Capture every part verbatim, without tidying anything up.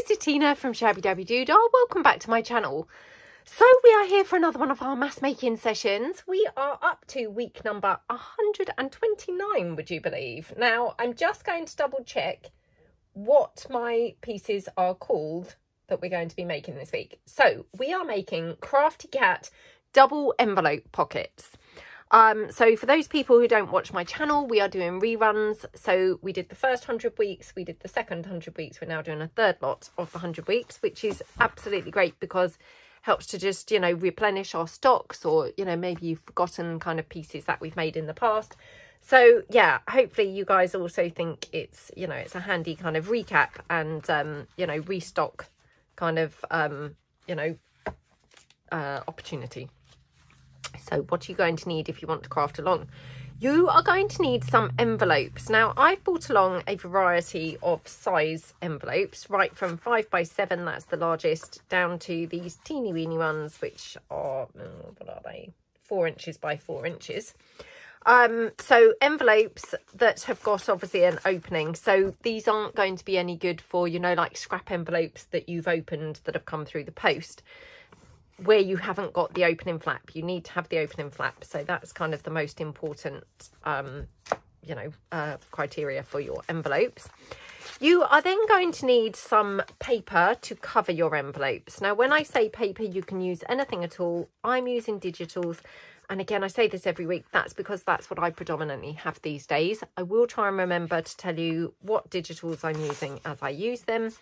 it's Atina from Shabby Dabby Doodah. Welcome back to my channel. So we are here for another one of our mass making sessions. We are up to week number one hundred twenty-nine, would you believe? Now, I'm just going to double check what my pieces are called that we're going to be making this week. So we are making Crafty Cat double envelope pockets. Um, so for those people who don't watch my channel, we are doing reruns. So we did the first one hundred weeks, we did the second one hundred weeks, we're now doing a third lot of the one hundred weeks, which is absolutely great because it helps to just, you know, replenish our stocks or, you know, maybe you've forgotten kind of pieces that we've made in the past. So yeah, hopefully you guys also think it's, you know, it's a handy kind of recap and, um, you know, restock kind of, um, you know, uh, opportunity. So what are you going to need if you want to craft along? You are going to need some envelopes. Now, I've brought along a variety of size envelopes, right from five by seven, that's the largest, down to these teeny weeny ones, which are, what are they, four inches by four inches. Um, so envelopes that have got obviously an opening. So these aren't going to be any good for, you know, like scrap envelopes that you've opened that have come through the post, where you haven't got the opening flap. You need to have the opening flap, so that's kind of the most important um you know uh criteria for your envelopes. You are then going to need some paper to cover your envelopes. Now, when I say paper, you can use anything at all. I'm using digitals, and again, I say this every week, that's because that's what I predominantly have these days. I will try and remember to tell you what digitals I'm using as I use them,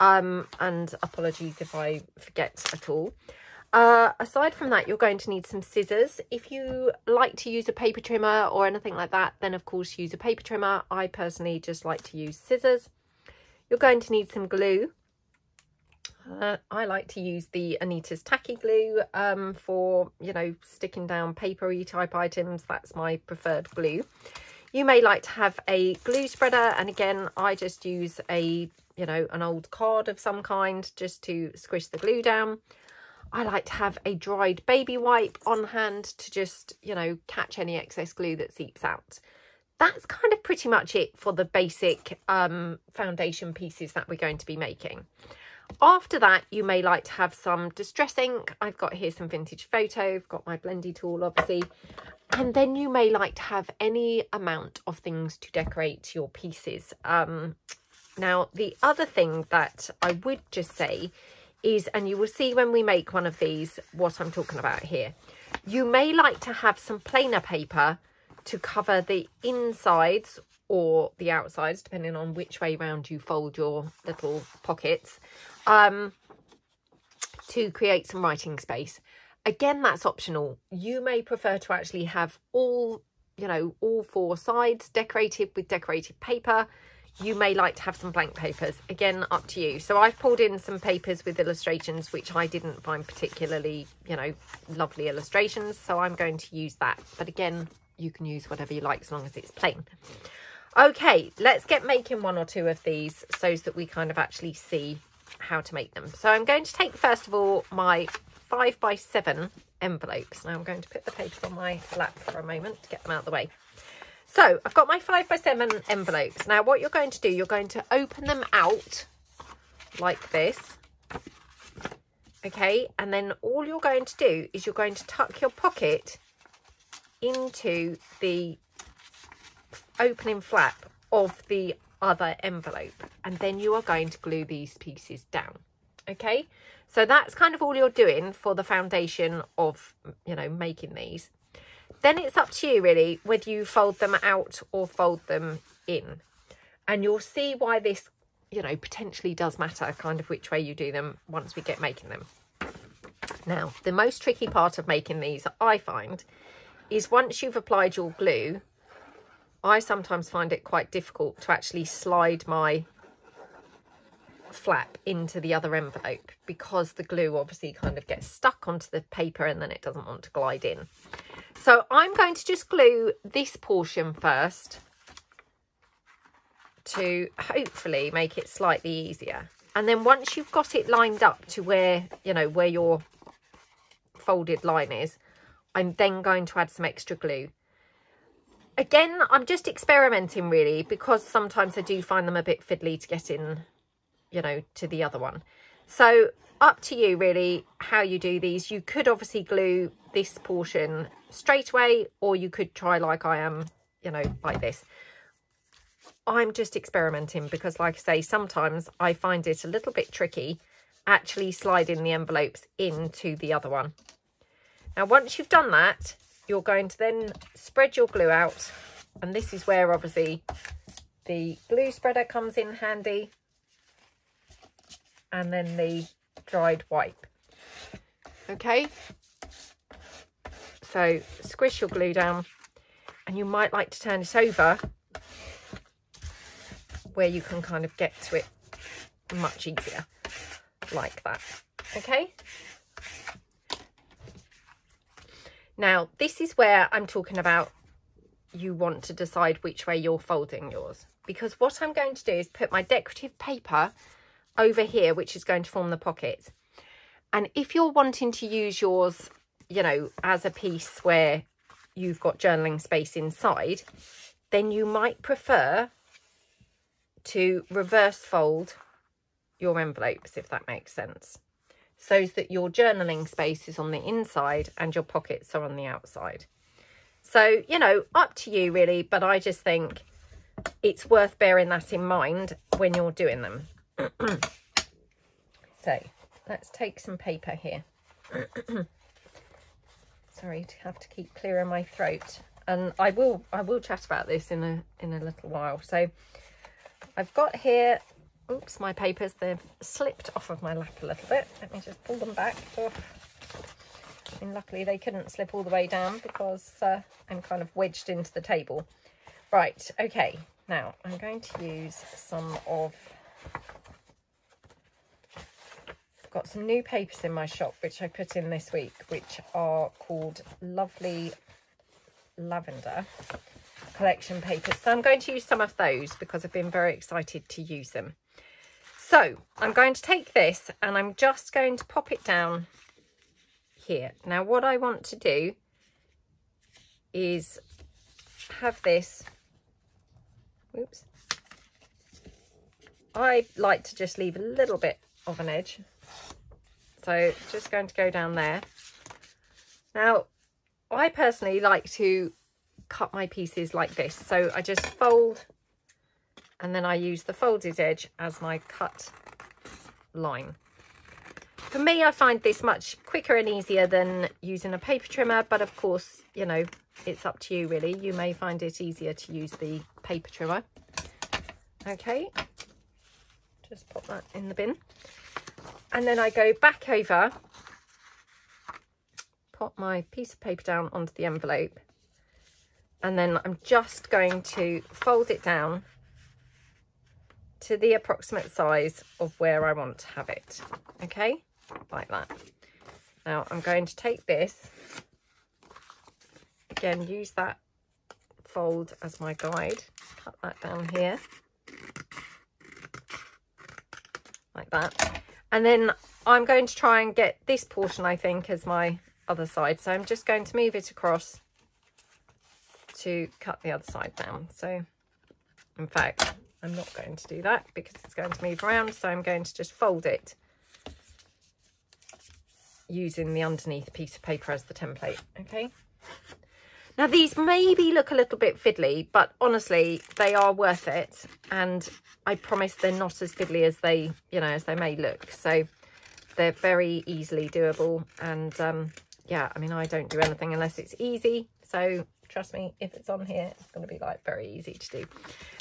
um and apologies if I forget at all. Uh, aside from that, you're going to need some scissors. If you like to use a paper trimmer or anything like that, then of course use a paper trimmer. I personally just like to use scissors. You're going to need some glue. Uh, I like to use the Anita's Tacky Glue um, for, you know, sticking down papery type items. That's my preferred glue. You may like to have a glue spreader, and again, I just use a, you know, an old card of some kind just to squish the glue down. I like to have a dried baby wipe on hand to just, you know, catch any excess glue that seeps out. That's kind of pretty much it for the basic um, foundation pieces that we're going to be making. After that, you may like to have some distress ink. I've got here some vintage photo. I've got my blendy tool, obviously. And then you may like to have any amount of things to decorate your pieces. Um, now, the other thing that I would just say is, and you will see when we make one of these what I'm talking about here, you may like to have some planer paper to cover the insides or the outsides, depending on which way round you fold your little pockets, um, to create some writing space. Again, that's optional. You may prefer to actually have all, you know, all four sides decorated with decorated paper. You may like to have some blank papers. Again, up to you. So I've pulled in some papers with illustrations, which I didn't find particularly, you know, lovely illustrations. So I'm going to use that. But again, you can use whatever you like as long as it's plain. Okay, let's get making one or two of these so that we kind of actually see how to make them. So I'm going to take, first of all, my five by seven envelopes. Now I'm going to put the papers on my lap for a moment to get them out of the way. So I've got my five by seven envelopes. Now what you're going to do, you're going to open them out like this. Okay, and then all you're going to do is you're going to tuck your pocket into the opening flap of the other envelope. And then you are going to glue these pieces down. Okay, so that's kind of all you're doing for the foundation of, you know, making these. Then it's up to you really whether you fold them out or fold them in, and you'll see why this, you know, potentially does matter kind of which way you do them once we get making them. Now, the most tricky part of making these, I find, is once you've applied your glue, I sometimes find it quite difficult to actually slide my flap into the other envelope because the glue obviously kind of gets stuck onto the paper and then it doesn't want to glide in. So I'm going to just glue this portion first to hopefully make it slightly easier. And then once you've got it lined up to where, you know, where your folded line is, I'm then going to add some extra glue. Again, I'm just experimenting really because sometimes I do find them a bit fiddly to get in, you know, to the other one. So up to you really how you do these. You could obviously glue this portion straight away, or you could try like I am, you know, like this. I'm just experimenting because, like I say, sometimes I find it a little bit tricky actually sliding the envelopes into the other one. Now, once you've done that, you're going to then spread your glue out. And this is where, obviously, the glue spreader comes in handy. And then the dried wipe. Okay. So, squish your glue down. And you might like to turn it over where you can kind of get to it much easier, like that. Okay. Now, this is where I'm talking about you want to decide which way you're folding yours, because what I'm going to do is put my decorative paper over here, which is going to form the pocket. And if you're wanting to use yours, you know, as a piece where you've got journaling space inside, then you might prefer to reverse fold your envelopes, if that makes sense, so that your journaling space is on the inside and your pockets are on the outside. So, you know, up to you really, but I just think it's worth bearing that in mind when you're doing them. So let's take some paper here. Sorry to have to keep clearing my throat, and I will I will chat about this in a in a little while. So I've got here, oops, my papers, they've slipped off of my lap a little bit. Let me just pull them back. Oh. I mean, luckily they couldn't slip all the way down because uh, I'm kind of wedged into the table. Right, okay, now I'm going to use some of, I've got some new papers in my shop, which I put in this week, which are called Lovely Lavender collection papers. So I'm going to use some of those because I've been very excited to use them. So I'm going to take this and I'm just going to pop it down here. Now what I want to do is have this, oops, I like to just leave a little bit of an edge, so just going to go down there. Now I personally like to cut my pieces like this, so I just fold and then I use the folded edge as my cut line. For me, I find this much quicker and easier than using a paper trimmer, but of course, you know, it's up to you really. You may find it easier to use the paper trimmer. Okay, just pop that in the bin, and then I go back over, pop my piece of paper down onto the envelope. And then I'm just going to fold it down to the approximate size of where I want to have it. Okay, like that. Now I'm going to take this, again, use that fold as my guide. Cut that down here, like that. And then I'm going to try and get this portion, I think, as my other side. So I'm just going to move it across to cut the other side down. So in fact, I'm not going to do that because it's going to move around, so I'm going to just fold it using the underneath piece of paper as the template. Okay, now these maybe look a little bit fiddly, but honestly they are worth it, and I promise they're not as fiddly as they, you know, as they may look. So they're very easily doable, and um yeah, I mean, I don't do anything unless it's easy, so trust me, if it's on here, it's going to be like very easy to do.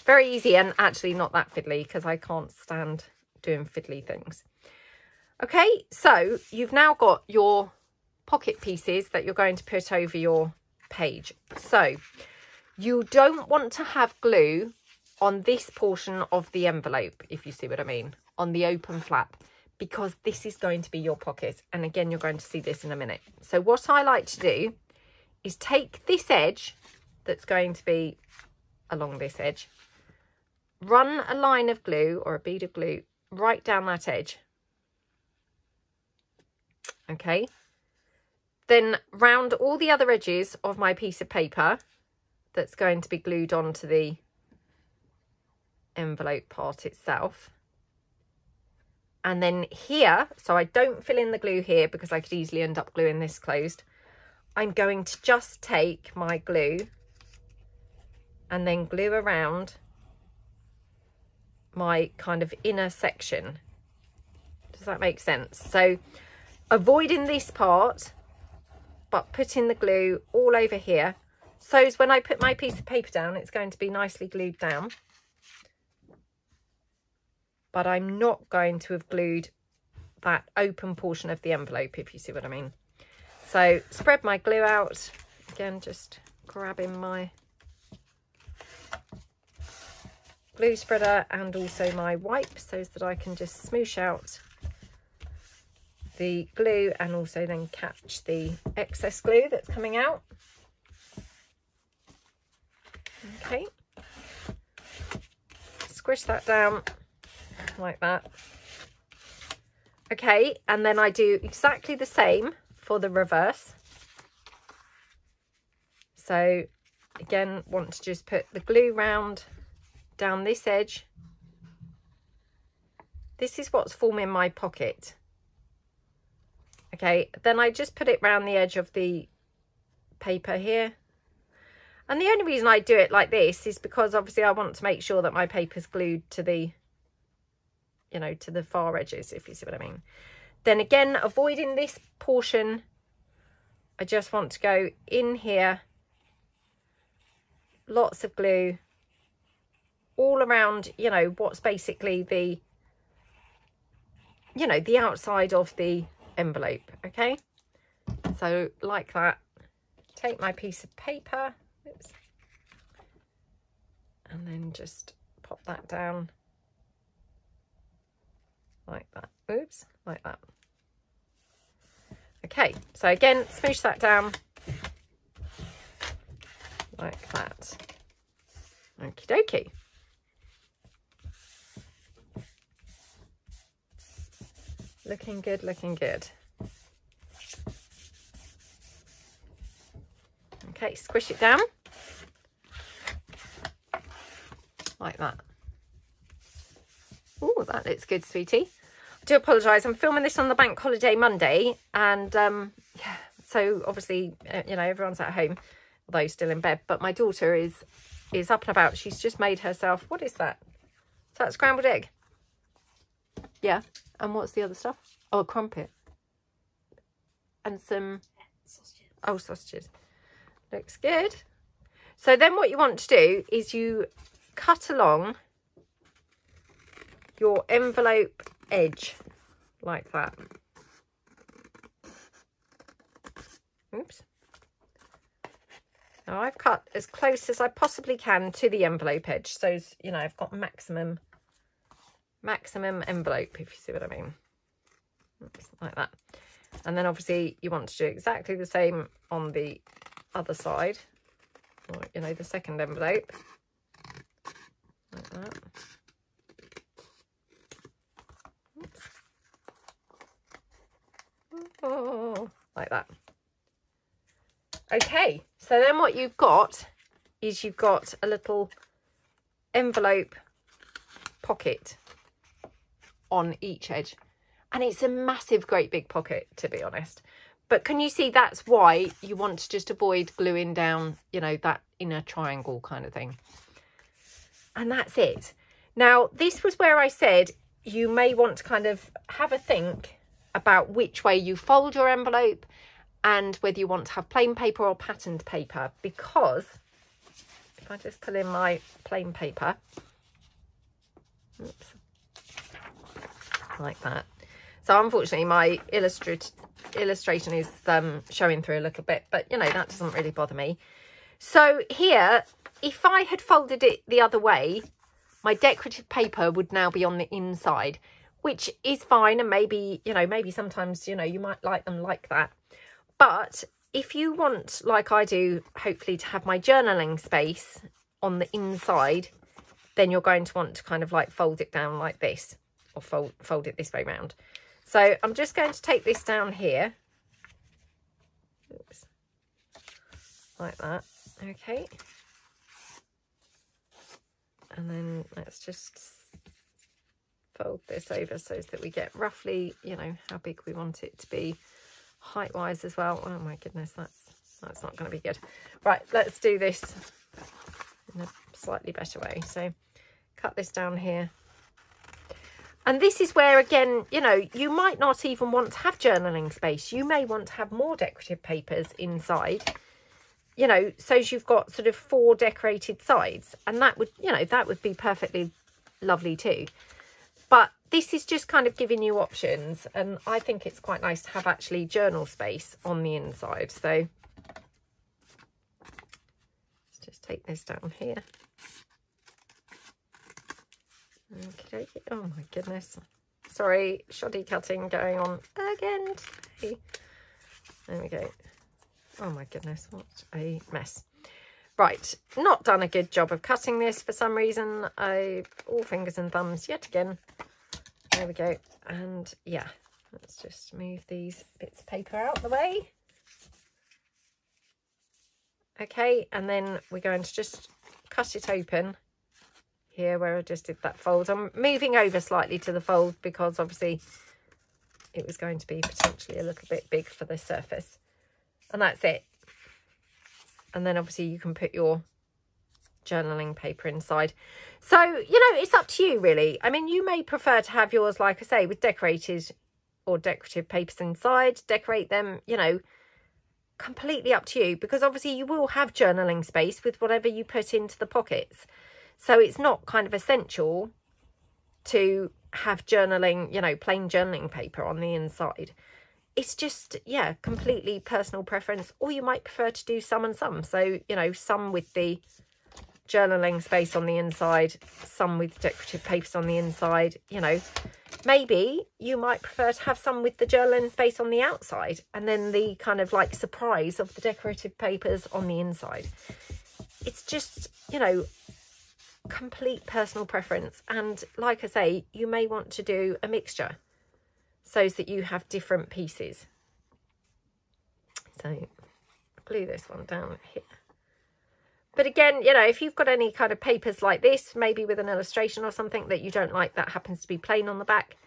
Very easy, and actually not that fiddly, because I can't stand doing fiddly things. Okay, so you've now got your pocket pieces that you're going to put over your page. So you don't want to have glue on this portion of the envelope, if you see what I mean, on the open flap, because this is going to be your pocket. And again, you're going to see this in a minute. So what I like to do is take this edge that's going to be along this edge, run a line of glue or a bead of glue right down that edge. Okay, then round all the other edges of my piece of paper that's going to be glued onto the envelope part itself. And then here, so I don't fill in the glue here because I could easily end up gluing this closed. I'm going to just take my glue and then glue around my kind of inner section. Does that make sense? So avoiding this part, but putting the glue all over here. So as when I put my piece of paper down, it's going to be nicely glued down. But I'm not going to have glued that open portion of the envelope, if you see what I mean. So spread my glue out. Again, just grabbing my glue spreader and also my wipe so that I can just smoosh out the glue and also then catch the excess glue that's coming out. Okay. Squish that down. Like that. Okay, and then I do exactly the same for the reverse. So again, want to just put the glue round down this edge. This is what's forming my pocket. Okay, then I just put it round the edge of the paper here. And the only reason I do it like this is because obviously I want to make sure that my paper's glued to the you know, to the far edges, if you see what I mean. Then again, avoiding this portion, I just want to go in here, lots of glue all around, you know, what's basically the, you know, the outside of the envelope, okay? So like that, take my piece of paper, oops, and then just pop that down. Like that, oops, like that. Okay, so again, smoosh that down like that. Okie dokie. Looking good, looking good. Okay, squish it down like that. Oh, that looks good, sweetie. I do apologise. I'm filming this on the bank holiday Monday. And um, yeah, so obviously, uh, you know, everyone's at home, although still in bed. But my daughter is is up and about. She's just made herself. What is that? Is that scrambled egg? Yeah. And what's the other stuff? Oh, a crumpet. And some sausages. Oh, sausages. Looks good. So then what you want to do is you cut along your envelope edge like that. Oops. Now I've cut as close as I possibly can to the envelope edge. So, you know, I've got maximum, maximum envelope, if you see what I mean. Oops, like that. And then obviously you want to do exactly the same on the other side, or, you know, the second envelope. Like that. Oh, like that. Okay, so then what you've got is you've got a little envelope pocket on each edge, and it's a massive great big pocket, to be honest. But can you see that's why you want to just avoid gluing down, you know, that inner triangle kind of thing. And that's it. Now this was where I said you may want to kind of have a think about which way you fold your envelope and whether you want to have plain paper or patterned paper, because if I just pull in my plain paper, oops, like that. So unfortunately my illustrat illustration is um, showing through a little bit, but you know, that doesn't really bother me. So here, if I had folded it the other way, my decorative paper would now be on the inside, which is fine. And maybe, you know, maybe sometimes, you know, you might like them like that. But if you want, like I do, hopefully to have my journaling space on the inside, then you're going to want to kind of like fold it down like this, or fold, fold it this way round. So I'm just going to take this down here. Oops. Like that. Okay. And then let's just fold this over so that we get roughly, you know, how big we want it to be height wise as well. Oh my goodness, that's that's not going to be good. Right, let's do this in a slightly better way. So cut this down here. And this is where, again, you know, you might not even want to have journaling space. You may want to have more decorative papers inside, you know, so you've got sort of four decorated sides. And that would, you know, that would be perfectly lovely too. But this is just kind of giving you options. And I think it's quite nice to have actually journal space on the inside. So let's just take this down here. Okay. Oh my goodness, sorry, shoddy cutting going on again today. There we go. Oh my goodness, what a mess. Right, not done a good job of cutting this for some reason. I all fingers and thumbs yet again. There we go. And yeah, let's just move these bits of paper out the way. Okay, and then we're going to just cut it open here where I just did that fold. I'm moving over slightly to the fold because obviously it was going to be potentially a little bit big for the surface. And that's it. And then obviously you can put your journaling paper inside. So, you know, it's up to you really. I mean, you may prefer to have yours, like I say, with decorated or decorative papers inside, decorate them, you know, completely up to you, because obviously you will have journaling space with whatever you put into the pockets. So it's not kind of essential to have journaling, you know, plain journaling paper on the inside. It's just, yeah, completely personal preference. Or you might prefer to do some and some. So, you know, some with the journaling space on the inside, some with decorative papers on the inside, you know. Maybe you might prefer to have some with the journaling space on the outside and then the kind of like surprise of the decorative papers on the inside. It's just, you know, complete personal preference. And like I say, you may want to do a mixture so that you have different pieces. So glue this one down here. But again, you know, if you've got any kind of papers like this, maybe with an illustration or something that you don't like that happens to be plain on the back,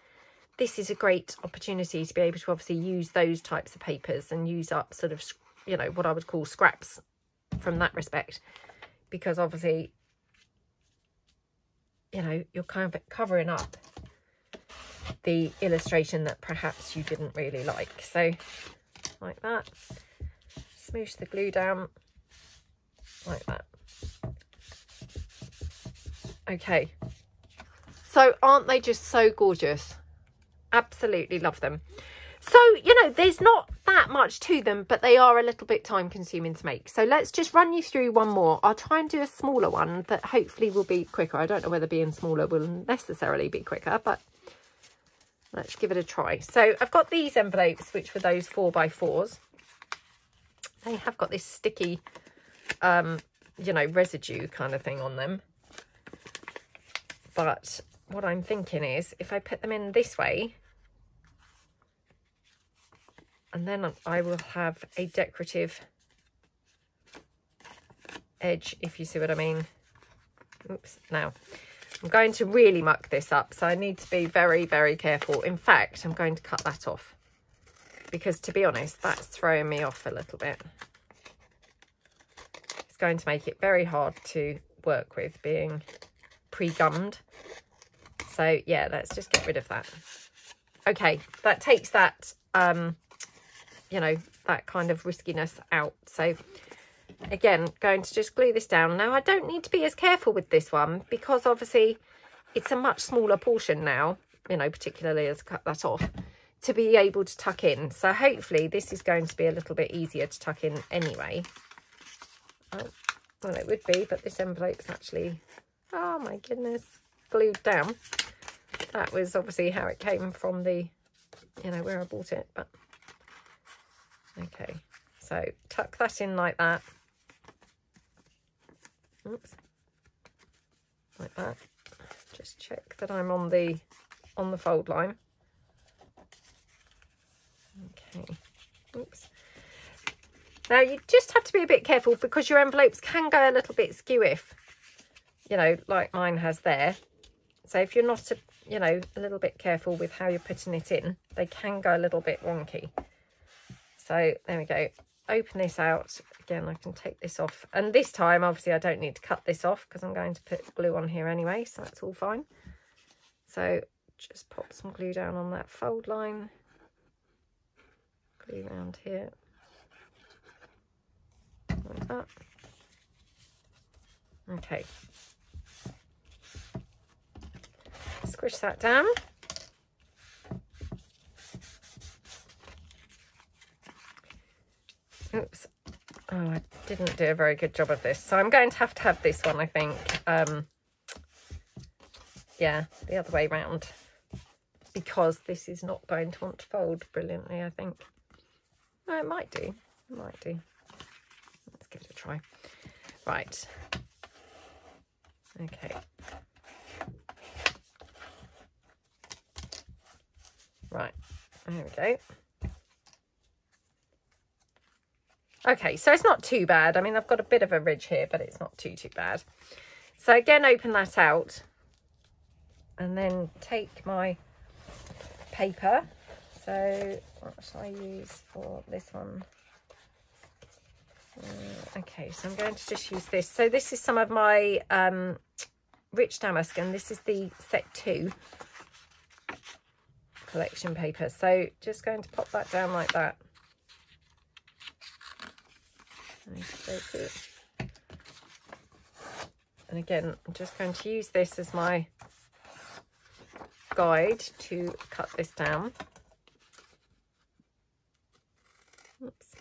this is a great opportunity to be able to obviously use those types of papers and use up sort of, you know, what I would call scraps from that respect, because obviously, you know, you're kind of covering up the illustration that perhaps you didn't really like. So like that, smoosh the glue down like that. Okay, so aren't they just so gorgeous? Absolutely love them. So, you know, there's not that much to them, but they are a little bit time consuming to make. So let's just run you through one more. I'll try and do a smaller one that hopefully will be quicker. I don't know whether being smaller will necessarily be quicker, but let's give it a try. So I've got these envelopes, which were those four by fours. They have got this sticky, um, you know, residue kind of thing on them. But what I'm thinking is if I put them in this way, and then I will have a decorative edge, if you see what I mean. Oops. Now, I'm going to really muck this up, so I need to be very, very careful. In fact, I'm going to cut that off, because to be honest, that's throwing me off a little bit. It's going to make it very hard to work with, being pre-gummed. So, yeah, let's just get rid of that. Okay, that takes that... Um, you know, that kind of riskiness out. So again, going to just glue this down. Now I don't need to be as careful with this one because obviously it's a much smaller portion now, you know, particularly as I cut that off, to be able to tuck in. So hopefully this is going to be a little bit easier to tuck in anyway. Oh, well, it would be, but this envelope's actually, oh my goodness, glued down. That was obviously how it came from the, you know, where I bought it, but okay, so tuck that in like that. Oops. Like that. Just check that I'm on the on the fold line. Okay. Oops. Now you just have to be a bit careful because your envelopes can go a little bit skew-iff, you know, like mine has there. So if you're not a you know, a little bit careful with how you're putting it in. They can go a little bit wonky. So there we go. Open this out. Again, I can take this off. And this time, obviously, I don't need to cut this off because I'm going to put glue on here anyway. So that's all fine. So just pop some glue down on that fold line. Glue around here. Like that. Okay. Squish that down. Oops. Oh, I didn't do a very good job of this. So I'm going to have to have this one, I think. Um, yeah, the other way round. Because this is not going to want to fold brilliantly, I think. No, it might do. It might do. Let's give it a try. Right. Okay. Right, there we go. Okay, so it's not too bad. I mean, I've got a bit of a ridge here, but it's not too, too bad. So again, open that out and then take my paper. So what shall I use for this one? Uh, okay, so I'm going to just use this. So this is some of my um, Rich Damask, and this is the set two collection paper. So just going to pop that down like that. And again, I'm just going to use this as my guide to cut this down. Oops.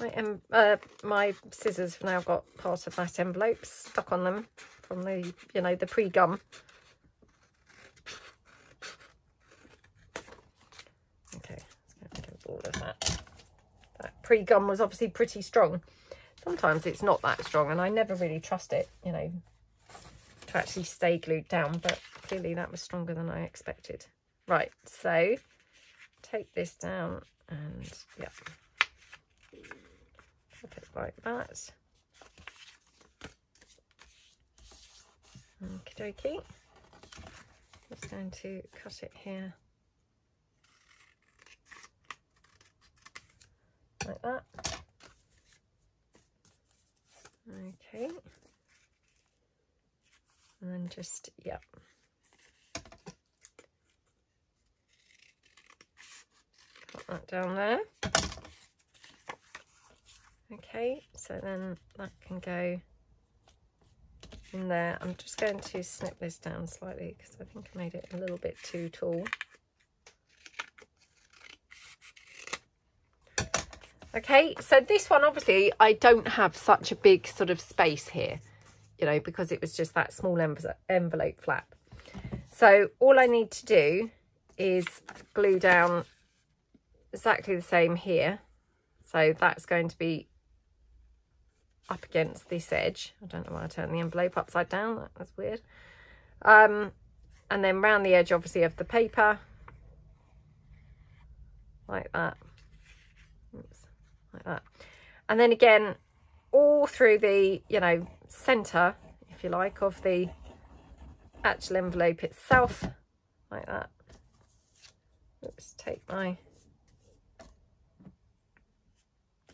My, em uh, my scissors have now got part of that envelope stuck on them from the, you know, the pre-gum. Okay, let's get all of that. That pre-gum was obviously pretty strong. Sometimes it's not that strong, and I never really trust it, you know, to actually stay glued down, but clearly that was stronger than I expected. Right, so take this down and, yeah, put it like that. Okie dokie. Just going to cut it here. Like that. Okay, and then just, yeah, put that down there. Okay, so then that can go in there. I'm just going to snip this down slightly because I think I made it a little bit too tall. Okay, so this one, obviously, I don't have such a big sort of space here, you know, because it was just that small envelope flap. So all I need to do is glue down exactly the same here. So that's going to be up against this edge. I don't know why I turned the envelope upside down. That was weird. Um, and then round the edge, obviously, of the paper. Like that. Oops. Like that, and then again all through the, you know, center, if you like, of the actual envelope itself, like that. Let's take my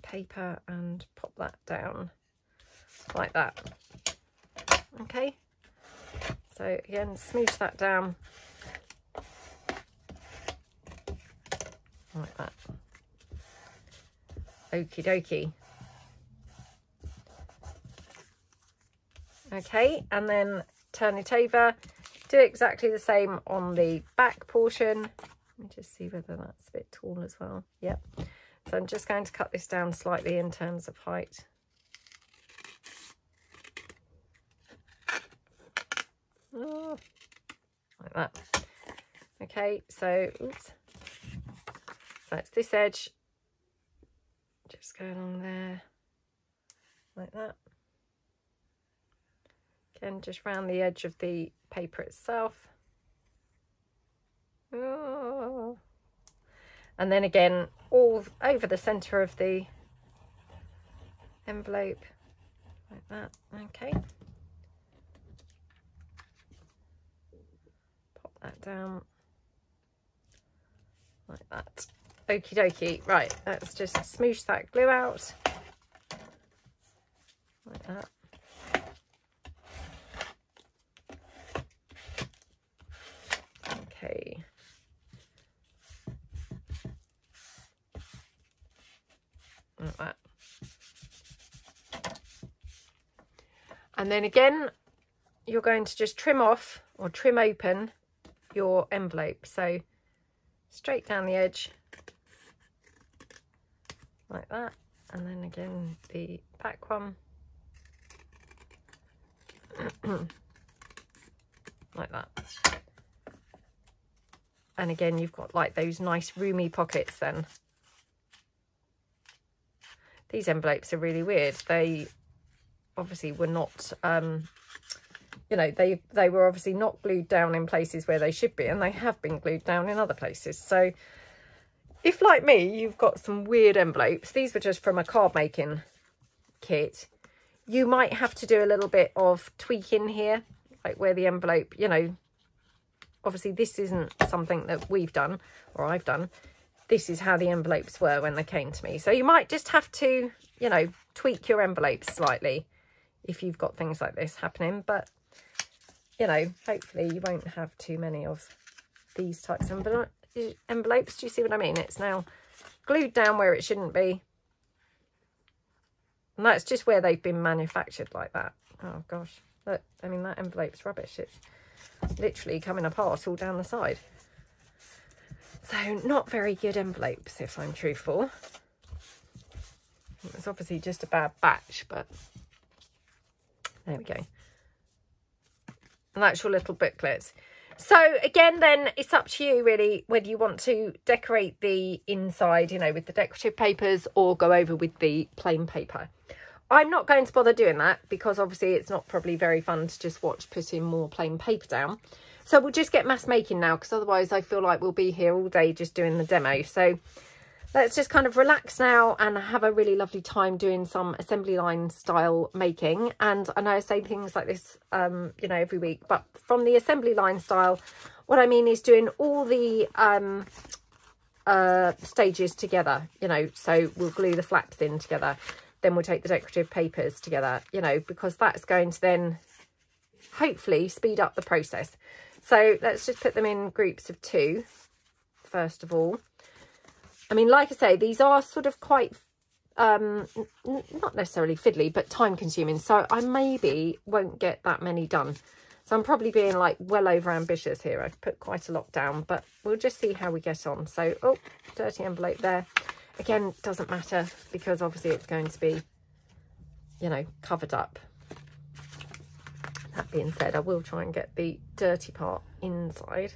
paper and pop that down like that. Okay, so again, smoosh that down like that. Okie dokie. Okay, and then turn it over. Do exactly the same on the back portion. Let me just see whether that's a bit tall as well. Yep. So I'm just going to cut this down slightly in terms of height. Oh, like that. Okay, so, oops. So it's this edge. Just go along there like that. Again, just round the edge of the paper itself. Oh. And then again, all over the centre of the envelope like that. Okay. Pop that down like that. Okie dokie. Right, let's just smoosh that glue out like that. Okay. Like that. And then again, you're going to just trim off or trim open your envelope. So straight down the edge like that, and then again the back one like that. And again, you've got like those nice roomy pockets then. These envelopes are really weird. They obviously were not, um, you know, they they were obviously not glued down in places where they should be, and they have been glued down in other places. So if, like me, you've got some weird envelopes, these were just from a card making kit, you might have to do a little bit of tweaking here, like where the envelope, you know, obviously this isn't something that we've done or I've done. This is how the envelopes were when they came to me. So you might just have to, you know, tweak your envelopes slightly if you've got things like this happening. But, you know, hopefully you won't have too many of these types of envelopes. envelopes do you see what I mean? It's now glued down where it shouldn't be, and that's just where they've been manufactured like that. Oh gosh, look, I mean, that envelope's rubbish. It's literally coming apart all down the side. So not very good envelopes, if I'm truthful. It's obviously just a bad batch, but there we go. And that's your little booklet. So again, then it's up to you really whether you want to decorate the inside, you know, with the decorative papers, or go over with the plain paper. I'm not going to bother doing that because obviously it's not probably very fun to just watch putting more plain paper down. So we'll just get mass making now, because otherwise I feel like we'll be here all day just doing the demo. So let's just kind of relax now and have a really lovely time doing some assembly line style making. And I know I say things like this, um, you know, every week, but from the assembly line style, what I mean is doing all the um, uh, stages together, you know. So we'll glue the flaps in together, then we'll take the decorative papers together, you know, because that's going to then hopefully speed up the process. So let's just put them in groups of two, first of all. I mean, like I say, these are sort of quite, um, not necessarily fiddly, but time consuming. So I maybe won't get that many done. So I'm probably being like well over ambitious here. I've put quite a lot down, but we'll just see how we get on. So, oh, dirty envelope there. Again, doesn't matter because obviously it's going to be, you know, covered up. That being said, I will try and get the dirty part inside.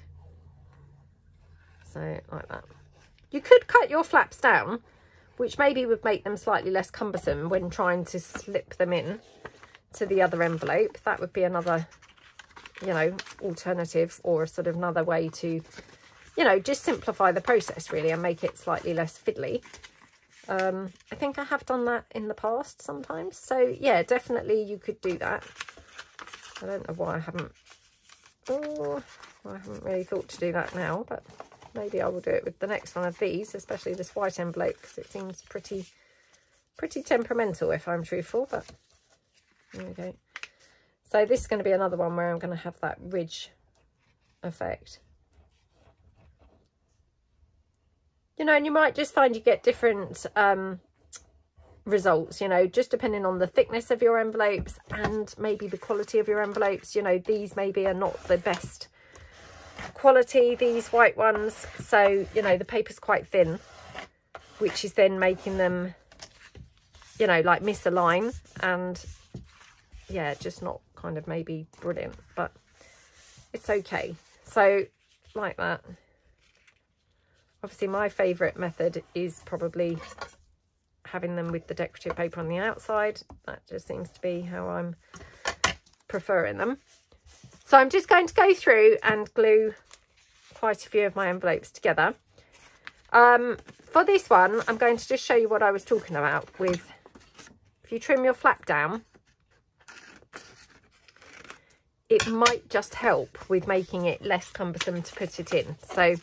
So like that. You could cut your flaps down, which maybe would make them slightly less cumbersome when trying to slip them in to the other envelope. That would be another, you know, alternative, or a sort of another way to, you know, just simplify the process really and make it slightly less fiddly. Um, I think I have done that in the past sometimes. So yeah, definitely you could do that. I don't know why I haven't, oh, I haven't really thought to do that now, but maybe I will do it with the next one of these, especially this white envelope, because it seems pretty, pretty temperamental, if I'm truthful. But there we go. So this is going to be another one where I'm going to have that ridge effect. You know, and you might just find you get different um, results, you know, just depending on the thickness of your envelopes and maybe the quality of your envelopes. You know, these maybe are not the best quality, these white ones, so you know the paper's quite thin, which is then making them, you know, like misalign, and yeah, just not kind of maybe brilliant, but it's okay. So like that. Obviously my favorite method is probably having them with the decorative paper on the outside. That just seems to be how I'm preferring them. So I'm just going to go through and glue quite a few of my envelopes together. Um, for this one, I'm going to just show you what I was talking about with, if you trim your flap down, it might just help with making it less cumbersome to put it in. So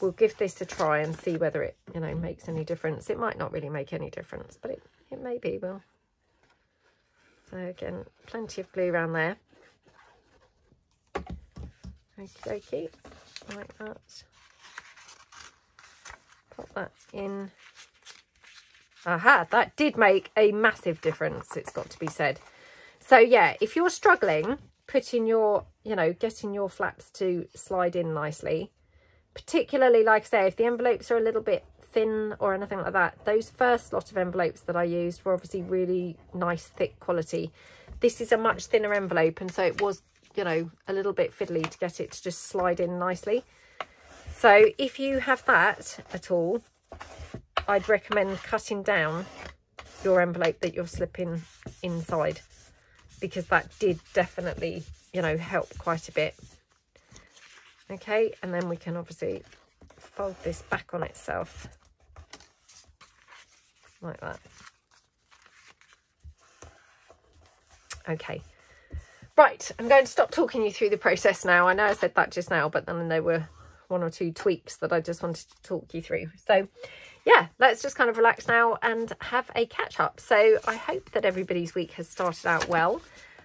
we'll give this a try and see whether it, you know, makes any difference. It might not really make any difference, but it, it maybe will. So again, plenty of glue around there. Okie dokie, like that. Pop that in. Aha, that did make a massive difference, it's got to be said. So yeah, if you're struggling putting your, you know, getting your flaps to slide in nicely, particularly, like I say, if the envelopes are a little bit thin or anything like that, those first lot of envelopes that I used were obviously really nice, thick quality. This is a much thinner envelope, and so it was, you know, a little bit fiddly to get it to just slide in nicely. So if you have that at all, I'd recommend cutting down your envelope that you're slipping inside, because that did definitely, you know, help quite a bit. Okay, and then we can obviously fold this back on itself like that. Okay, right, I'm going to stop talking you through the process now. I know I said that just now, but then there were one or two tweaks that I just wanted to talk you through. So yeah, let's just kind of relax now and have a catch up. So I hope that everybody's week has started out well.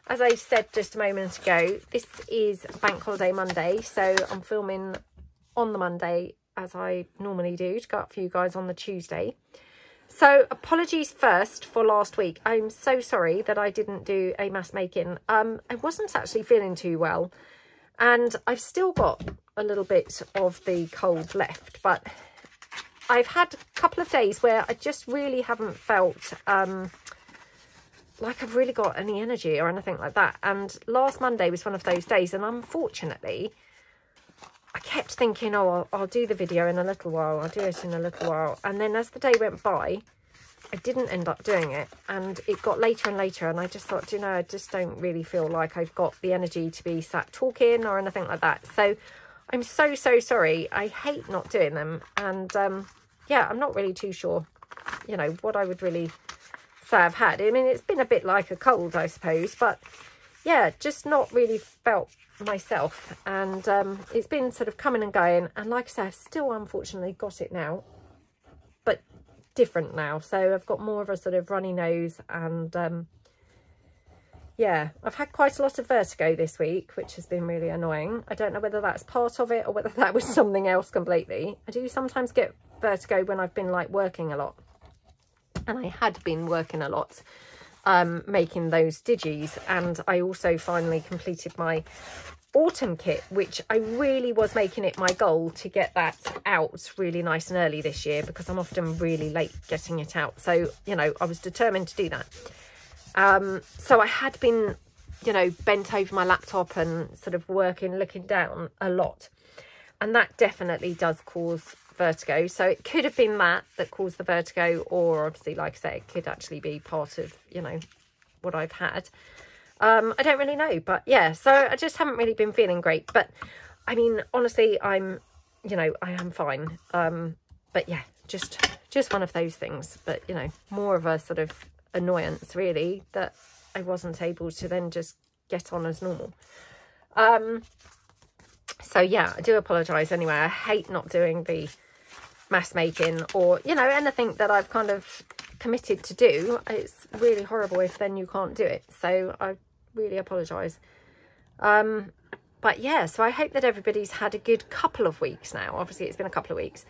As I said just a moment ago, this is Bank Holiday Monday, so I'm filming on the Monday as I normally do to go up for you guys on the Tuesday. So apologies first for last week. I'm so sorry that I didn't do a mass making. Um, I wasn't actually feeling too well, and I've still got a little bit of the cold left, but I've had a couple of days where I just really haven't felt um, like I've really got any energy or anything like that. And last Monday was one of those days. And unfortunately, I kept thinking, oh, I'll, I'll do the video in a little while. I'll do it in a little while. And then as the day went by, I didn't end up doing it. And it got later and later. And I just thought, you know, I just don't really feel like I've got the energy to be sat talking or anything like that. So I'm so, so sorry. I hate not doing them. And um, yeah, I'm not really too sure, you know, what I would really say I've had. I mean, it's been a bit like a cold, I suppose, but yeah, just not really felt myself. And um, it's been sort of coming and going. And like I say, I've still unfortunately got it now, but different now. So I've got more of a sort of runny nose, and um, yeah, I've had quite a lot of vertigo this week, which has been really annoying. I don't know whether that's part of it or whether that was something else completely. I do sometimes get vertigo when I've been like working a lot. And I had been working a lot, um, making those digis. And I also finally completed my autumn kit, which I really was making it my goal to get that out really nice and early this year, because I'm often really late getting it out. So, you know, I was determined to do that. Um, so I had been, you know, bent over my laptop and sort of working, looking down a lot. And that definitely does cause vertigo. So it could have been that that caused the vertigo, or obviously, like I say, it could actually be part of, you know, what I've had. um I don't really know, but yeah, so I just haven't really been feeling great. But I mean, honestly, I'm, you know, I am fine, um but yeah, just just one of those things. But you know, more of a sort of annoyance really, that I wasn't able to then just get on as normal. Um so yeah, I do apologize anyway. I hate not doing the mass making, or you know, anything that I've kind of committed to do. It's really horrible if then you can't do it, so I really apologize. Um but yeah, so I hope that everybody's had a good couple of weeks now. Obviously it's been a couple of weeks,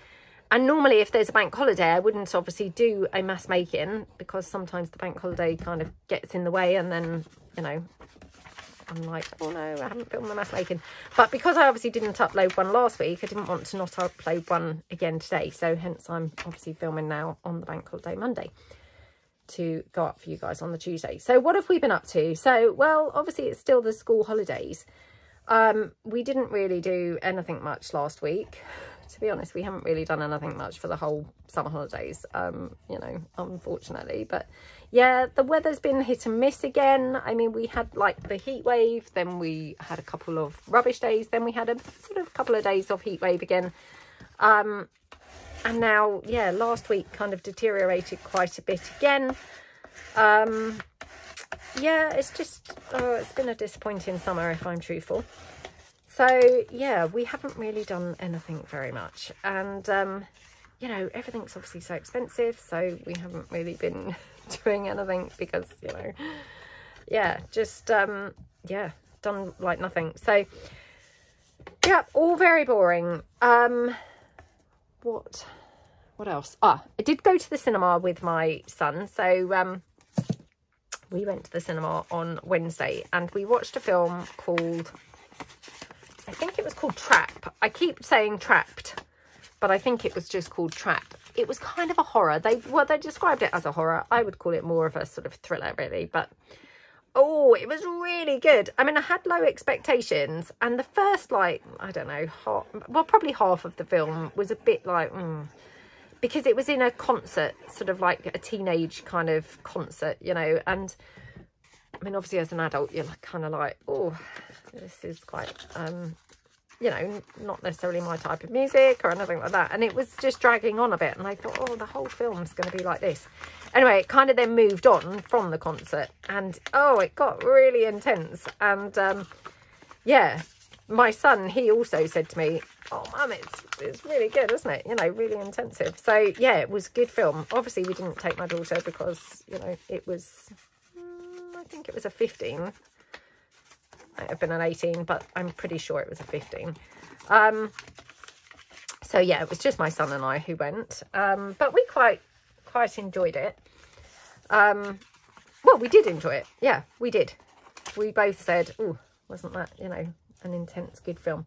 and normally if there's a bank holiday, I wouldn't obviously do a mass making, because sometimes the bank holiday kind of gets in the way, and then you know, I'm like, oh no, I haven't filmed the mass making. But because I obviously didn't upload one last week, I didn't want to not upload one again today. So hence I'm obviously filming now on the bank holiday Monday to go up for you guys on the Tuesday. So what have we been up to? So, well, obviously it's still the school holidays. Um, we didn't really do anything much last week. To be honest, we haven't really done anything much for the whole summer holidays, um, you know, unfortunately. But yeah, the weather's been hit and miss again. I mean, we had like the heat wave, then we had a couple of rubbish days, then we had a sort of couple of days of heat wave again. Um, and now, yeah, last week kind of deteriorated quite a bit again. Um, yeah, it's just, oh, it's been a disappointing summer if I'm truthful. So yeah, we haven't really done anything very much, and um you know, everything's obviously so expensive, so we haven't really been doing anything because, you know, yeah, just um yeah, done like nothing. So yeah, all very boring. um what what else? Ah, I did go to the cinema with my son. So um we went to the cinema on Wednesday and we watched a film called, I think it was called Trap. I keep saying Trapped, but I think it was just called Trap. It was kind of a horror. They, well, they described it as a horror. I would call it more of a sort of thriller, really. But, oh, it was really good. I mean, I had low expectations. And the first, like, I don't know, half, well, probably half of the film was a bit like, mm, because it was in a concert, sort of like a teenage kind of concert, you know. And, I mean, obviously, as an adult, you're like, kind of like, oh, this is quite, um, you know, not necessarily my type of music or anything like that. And it was just dragging on a bit. And I thought, oh, the whole film's going to be like this. Anyway, it kind of then moved on from the concert. And, oh, it got really intense. And, um, yeah, my son, he also said to me, oh, Mum, it's, it's really good, isn't it? You know, really intensive. So, yeah, it was a good film. Obviously, we didn't take my daughter because, you know, it was, mm, I think it was a fifteen. Might have been an eighteen, but I'm pretty sure it was a fifteen. Um, so yeah, it was just my son and I who went, um, but we quite quite enjoyed it. Um, well, we did enjoy it. Yeah, we did. We both said, "Oh, wasn't that, you know, an intense good film?"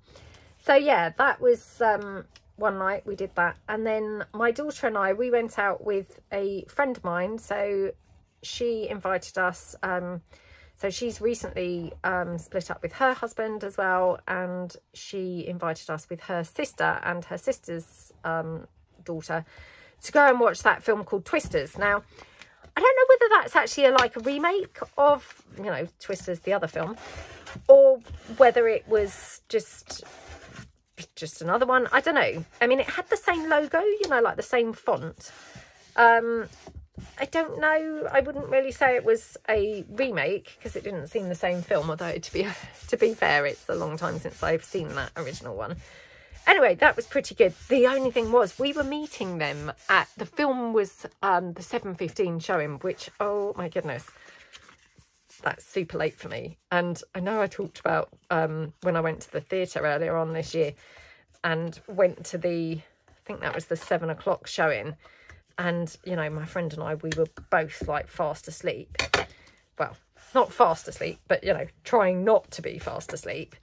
So yeah, that was um, one night we did that, and then my daughter and I, we went out with a friend of mine. So she invited us. Um, So she's recently um, split up with her husband as well, and she invited us with her sister and her sister's um, daughter to go and watch that film called Twisters. Now, I don't know whether that's actually a, like a remake of, you know, Twisters, the other film, or whether it was just just another one. I don't know. I mean, it had the same logo, you know, like the same font. Um I don't know. I wouldn't really say it was a remake because it didn't seem the same film, although to be to be fair, it's a long time since I've seen that original one. Anyway, that was pretty good. The only thing was we were meeting them at, the film was um, the seven fifteen showing, which, oh my goodness, that's super late for me. And I know I talked about um, when I went to the theatre earlier on this year and went to the, I think that was the seven o'clock showing. And, you know, my friend and I, we were both, like, fast asleep. Well, not fast asleep, but, you know, trying not to be fast asleep.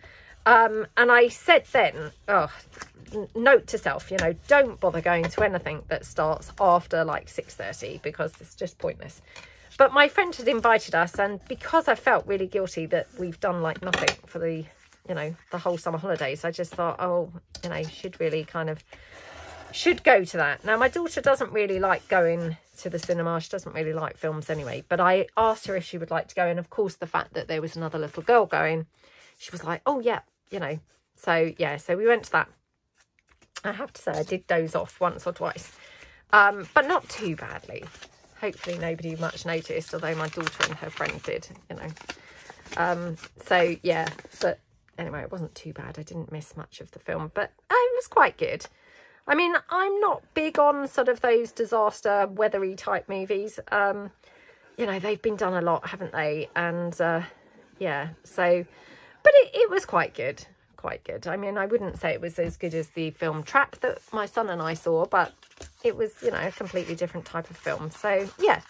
Um, and I said then, oh, note to self, you know, don't bother going to anything that starts after, like, six thirty because it's just pointless. But my friend had invited us, and because I felt really guilty that we've done, like, nothing for the, you know, the whole summer holidays, I just thought, oh, you know, should really kind of... should go to that. Now, my daughter doesn't really like going to the cinema. She doesn't really like films anyway. But I asked her if she would like to go. And, of course, the fact that there was another little girl going, she was like, oh, yeah, you know. So, yeah, so we went to that. I have to say I did doze off once or twice. Um, but not too badly. Hopefully nobody much noticed, although my daughter and her friend did, you know. Um, so, yeah, but anyway, it wasn't too bad. I didn't miss much of the film, but uh, it was quite good. I mean, I'm not big on sort of those disaster, weathery type movies. Um, you know, they've been done a lot, haven't they? And, uh, yeah, so... But it, it was quite good. Quite good. I mean, I wouldn't say it was as good as the film Trap that my son and I saw, but it was, you know, a completely different type of film. So, yeah,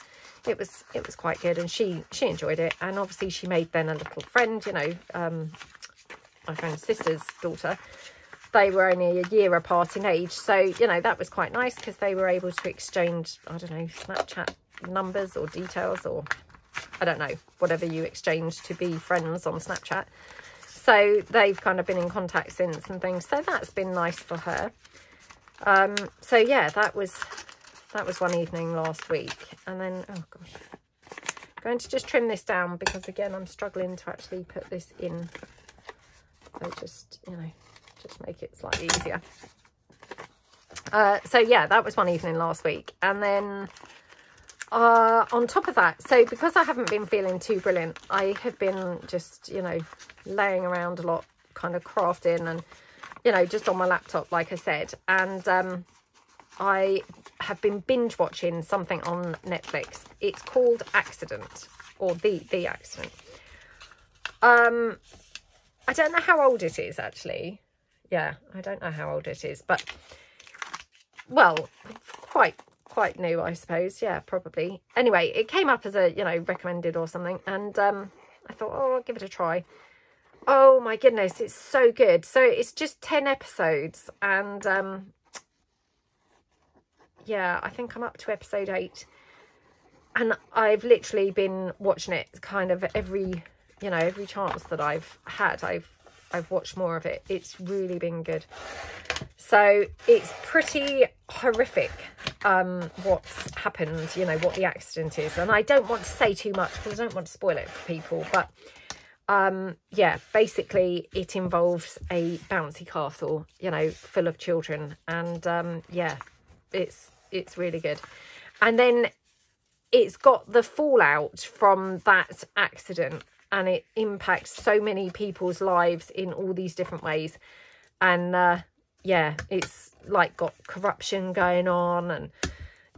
it was it was quite good. And she, she enjoyed it. And obviously she made then a little friend, you know, um, my friend's sister's daughter. They were only a year apart in age. So, you know, that was quite nice because they were able to exchange, I don't know, Snapchat numbers or details or, I don't know, whatever you exchange to be friends on Snapchat. So they've kind of been in contact since and things. So that's been nice for her. Um, so, yeah, that was that was one evening last week. And then, oh, gosh, I'm going to just trim this down because, again, I'm struggling to actually put this in. So just, you know. Just make it slightly easier. Uh so yeah, that was one evening last week. And then Uh, on top of that, so because I haven't been feeling too brilliant, I have been just, you know, laying around a lot, kind of crafting and, you know, just on my laptop, like I said. And um, I have been binge watching something on Netflix. It's called Accident, or The, the Accident. Um, I don't know how old it is, actually. Yeah, I don't know how old it is, but, well, quite... quite new, I suppose. Yeah, probably. Anyway, it came up as a, you know, recommended or something, and um I thought, oh, I'll give it a try. Oh my goodness, it's so good. So it's just ten episodes, and um yeah, I think I'm up to episode eight, and I've literally been watching it kind of every, you know, every chance that I've had. I've I've watched more of it. It's really been good. So it's pretty horrific um, what's happened, you know, what the accident is. And I don't want to say too much because I don't want to spoil it for people. But um, yeah, basically it involves a bouncy castle, you know, full of children. And um, yeah, it's it's really good. And then it's got the fallout from that accident. And it impacts so many people's lives in all these different ways. And uh, yeah, it's like got corruption going on, and,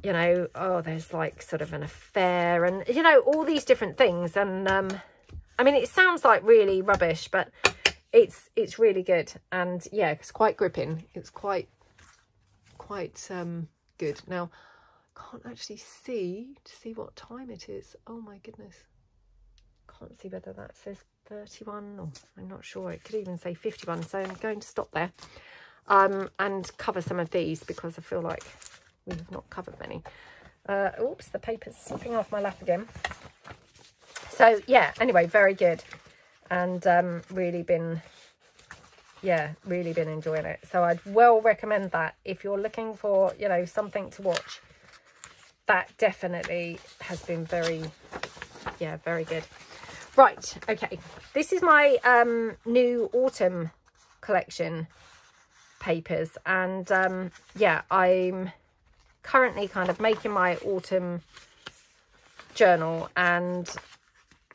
you know, oh, there's like sort of an affair, and, you know, all these different things. And um, I mean, it sounds like really rubbish, but it's it's really good. And yeah, it's quite gripping. It's quite, quite um, good. Now, can't actually see to see what time it is. Oh my goodness. Can't see whether that says thirty-one or I'm not sure. It could even say fifty-one, so I'm going to stop there um and cover some of these because I feel like we have not covered many. Uh oops, the paper's slipping off my lap again. So yeah, anyway, very good, and um really been yeah really been enjoying it. So I'd well recommend that if you're looking for, you know, something to watch. That definitely has been very, yeah, very good. Right, okay, this is my um new autumn collection papers, and um yeah, I'm currently kind of making my autumn journal, and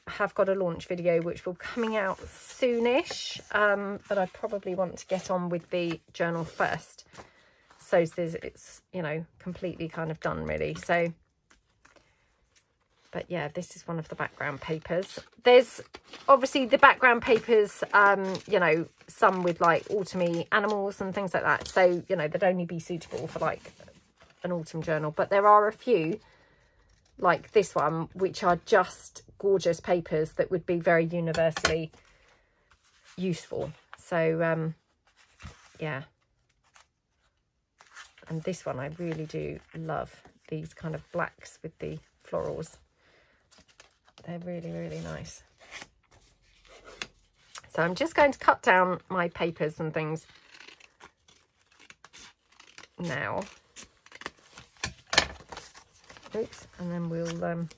have got a launch video which will be coming out soonish, um but I probably want to get on with the journal first, so there's, it's, you know, completely kind of done really. So but yeah, this is one of the background papers. There's obviously the background papers, um, you know, some with like autumny animals and things like that. So, you know, they'd only be suitable for like an autumn journal. But there are a few like this one, which are just gorgeous papers that would be very universally useful. So, um, yeah. And this one, I really do love these kind of blacks with the florals. They're really, really nice. So I'm just going to cut down my papers and things now. Oops, and then we'll um,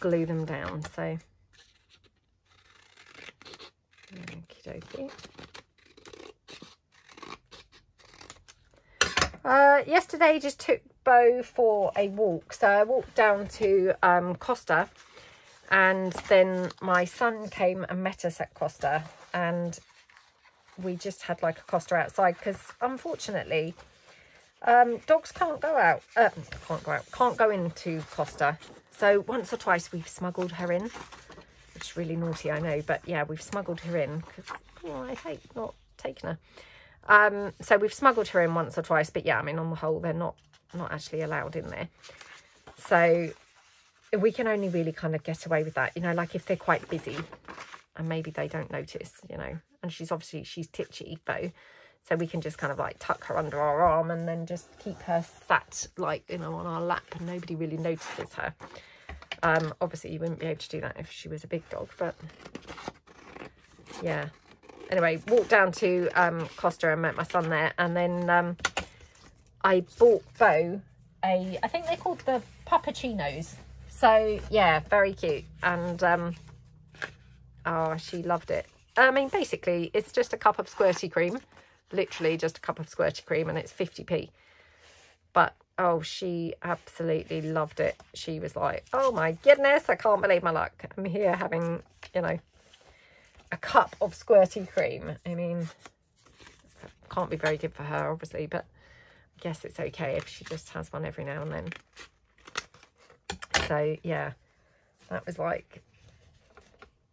glue them down. So, okie dokie. Uh, yesterday just took Bo for a walk, so I walked down to um, Costa, and then my son came and met us at Costa, and we just had like a Costa outside because unfortunately um, dogs can't go out, uh, can't go out, can't go into Costa. So once or twice we've smuggled her in, which is really naughty, I know, but yeah, we've smuggled her in because oh, I hate not taking her. Um, so we've smuggled her in once or twice, but yeah, I mean, on the whole, they're not, not actually allowed in there. So we can only really kind of get away with that, you know, like if they're quite busy and maybe they don't notice, you know, and she's obviously, she's titchy, though. So we can just kind of like tuck her under our arm and then just keep her sat like, you know, on our lap, and nobody really notices her. Um, obviously you wouldn't be able to do that if she was a big dog, but yeah. Anyway, walked down to um, Costa and met my son there. And then um, I bought Bo a, I think they're called the Puppuccinos. So, yeah, very cute. And, um, oh, she loved it. I mean, basically, it's just a cup of squirty cream. Literally just a cup of squirty cream, and it's fifty p. But oh, she absolutely loved it. She was like, oh my goodness, I can't believe my luck. I'm here having, you know, a cup of squirty cream. I mean, can't be very good for her, obviously, but I guess it's okay if she just has one every now and then. So yeah, that was like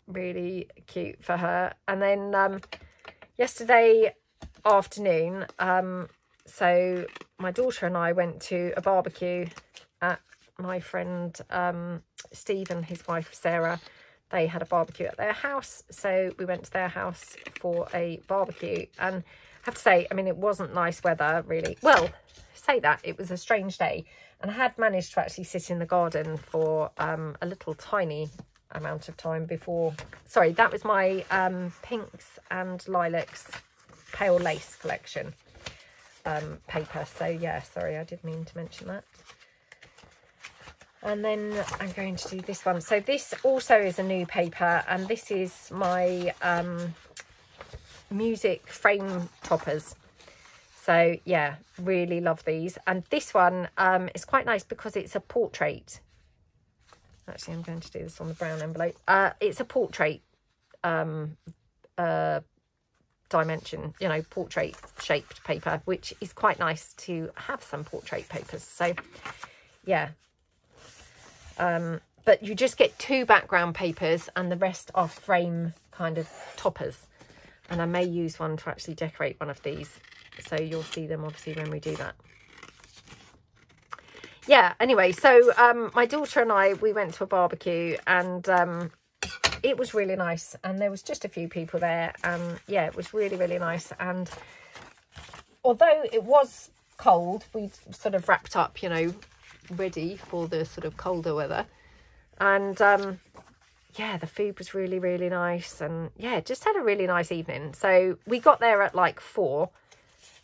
really cute for her. And then um yesterday afternoon, um so my daughter and I went to a barbecue at my friend um Steve and his wife Sarah. They had a barbecue at their house, so we went to their house for a barbecue. And I have to say, I mean, it wasn't nice weather, really. Well, say that, it was a strange day. And I had managed to actually sit in the garden for um, a little tiny amount of time before... Sorry, that was my um, pinks and lilacs pale lace collection um, paper. So, yeah, sorry, I did mean to mention that. And then I'm going to do this one. So this also is a new paper, and this is my... Um, music frame toppers. So yeah, really love these. And this one um is quite nice because it's a portrait. Actually, I'm going to do this on the brown envelope. Uh it's a portrait um uh dimension, you know, portrait shaped paper, which is quite nice to have some portrait papers. So yeah, um but you just get two background papers and the rest are frame kind of toppers. And I may use one to actually decorate one of these. So you'll see them obviously when we do that. Yeah, anyway, so um, my daughter and I, we went to a barbecue, and um, it was really nice. And there was just a few people there. And yeah, it was really, really nice. And although it was cold, we sort of wrapped up, you know, ready for the sort of colder weather. And... Um, yeah, the food was really, really nice. And yeah, just had a really nice evening. So we got there at like four,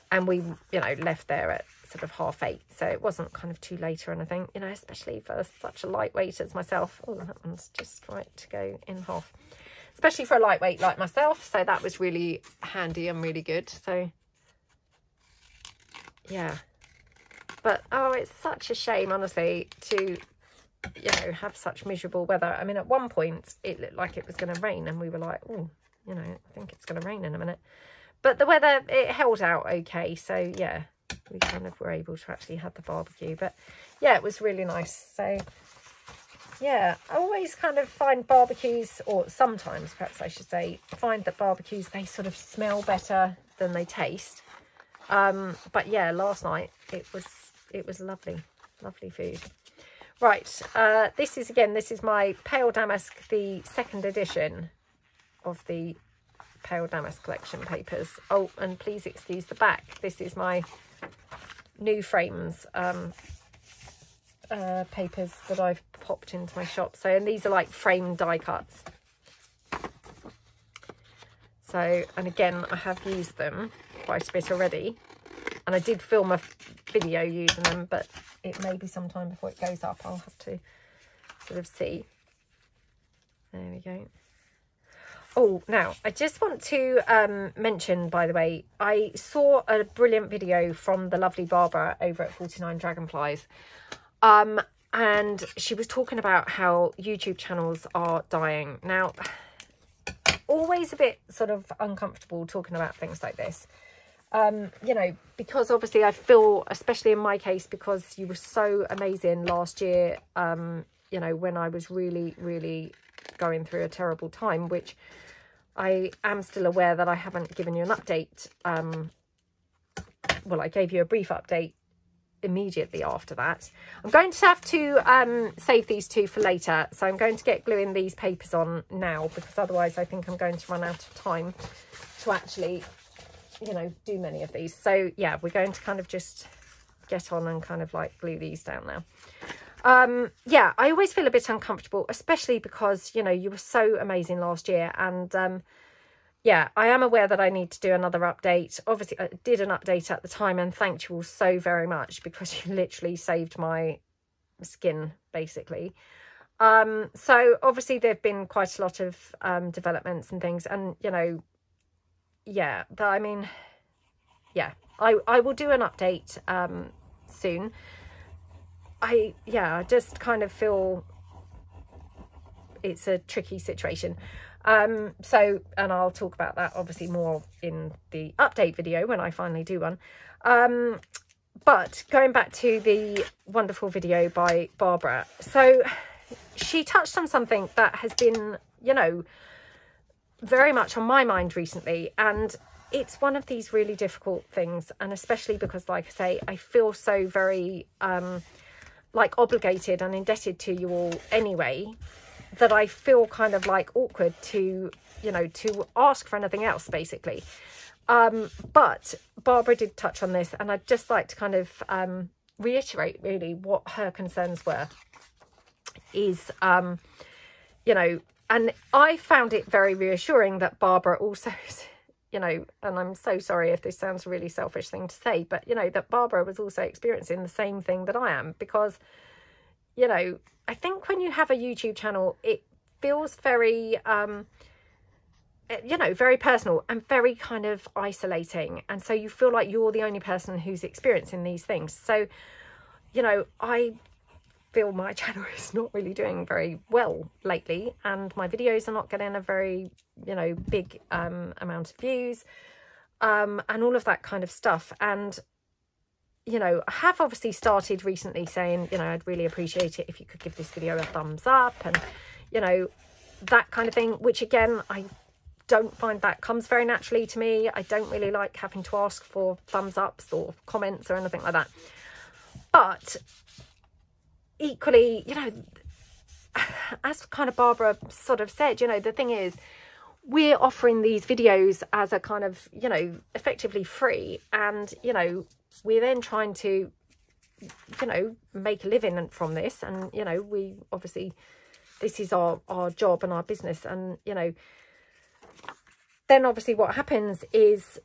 and we, you know, left there at sort of half eight. So it wasn't kind of too late or anything, you know, especially for such a lightweight as myself. Oh, that one's just right to go in half. Especially for a lightweight like myself. So that was really handy and really good. So yeah. But oh, it's such a shame, honestly, to... you know, have such miserable weather. I mean, at one point it looked like it was going to rain, and we were like, oh, you know, I think it's going to rain in a minute. But the weather, it held out okay. So yeah, we kind of were able to actually have the barbecue. But yeah, it was really nice. So yeah, I always kind of find barbecues, or sometimes perhaps I should say, find that barbecues, they sort of smell better than they taste. Um but yeah, last night it was it was lovely lovely food. Right, uh, this is, again, this is my Pale Damask, the second edition of the Pale Damask collection papers. Oh, and please excuse the back. This is my new frames um, uh, papers that I've popped into my shop. So, and these are like frame die cuts. So, and again, I have used them quite a bit already. And I did film a video using them, but... it may be sometime before it goes up. I'll have to sort of see. There we go. Oh, now, I just want to um, mention, by the way, I saw a brilliant video from the lovely Barbara over at forty-nine Dragonflies. Um, and she was talking about how YouTube channels are dying. Now, always a bit sort of uncomfortable talking about things like this. Um, you know, because obviously I feel, especially in my case, because you were so amazing last year, um, you know, when I was really, really going through a terrible time, which I am still aware that I haven't given you an update. Um, well, I gave you a brief update immediately after that. I'm going to have to um, save these two for later. So I'm going to get gluing these papers on now, because otherwise I think I'm going to run out of time to actually... you know, do many of these. So yeah, we're going to kind of just get on and kind of like glue these down now. Um yeah, I always feel a bit uncomfortable, especially because, you know, you were so amazing last year. And um yeah, I am aware that I need to do another update. Obviously I did an update at the time and thanked you all so very much, because you literally saved my skin basically. Um so obviously there have been quite a lot of um developments and things, and you know, yeah, that, I mean, yeah, I, I will do an update um, soon. I, yeah, I just kind of feel it's a tricky situation. Um, so, and I'll talk about that obviously more in the update video when I finally do one. Um, but going back to the wonderful video by Barbara. So she touched on something that has been, you know, very much on my mind recently. And it's one of these really difficult things. And especially because, like I say, I feel so very, um, like obligated and indebted to you all anyway, that I feel kind of like awkward to, you know, to ask for anything else, basically. Um, but Barbara did touch on this, and I'd just like to kind of um, reiterate really what her concerns were. Is, um, you know, and I found it very reassuring that Barbara also, you know, and I'm so sorry if this sounds a really selfish thing to say, but, you know, that Barbara was also experiencing the same thing that I am, because, you know, I think when you have a YouTube channel, it feels very, um, you know, very personal and very kind of isolating. And so you feel like you're the only person who's experiencing these things. So, you know, I feel my channel is not really doing very well lately, and my videos are not getting a very, you know, big um, amount of views, um, and all of that kind of stuff. And, you know, I have obviously started recently saying, you know, I'd really appreciate it if you could give this video a thumbs up, and, you know, that kind of thing, which again, I don't find that comes very naturally to me. I don't really like having to ask for thumbs ups or comments or anything like that. But equally, you know, as kind of Barbara sort of said, you know, the thing is, we're offering these videos as a kind of, you know, effectively free, and, you know, we're then trying to, you know, make a living from this. And, you know, we obviously, this is our, our job and our business. And, you know, then obviously what happens is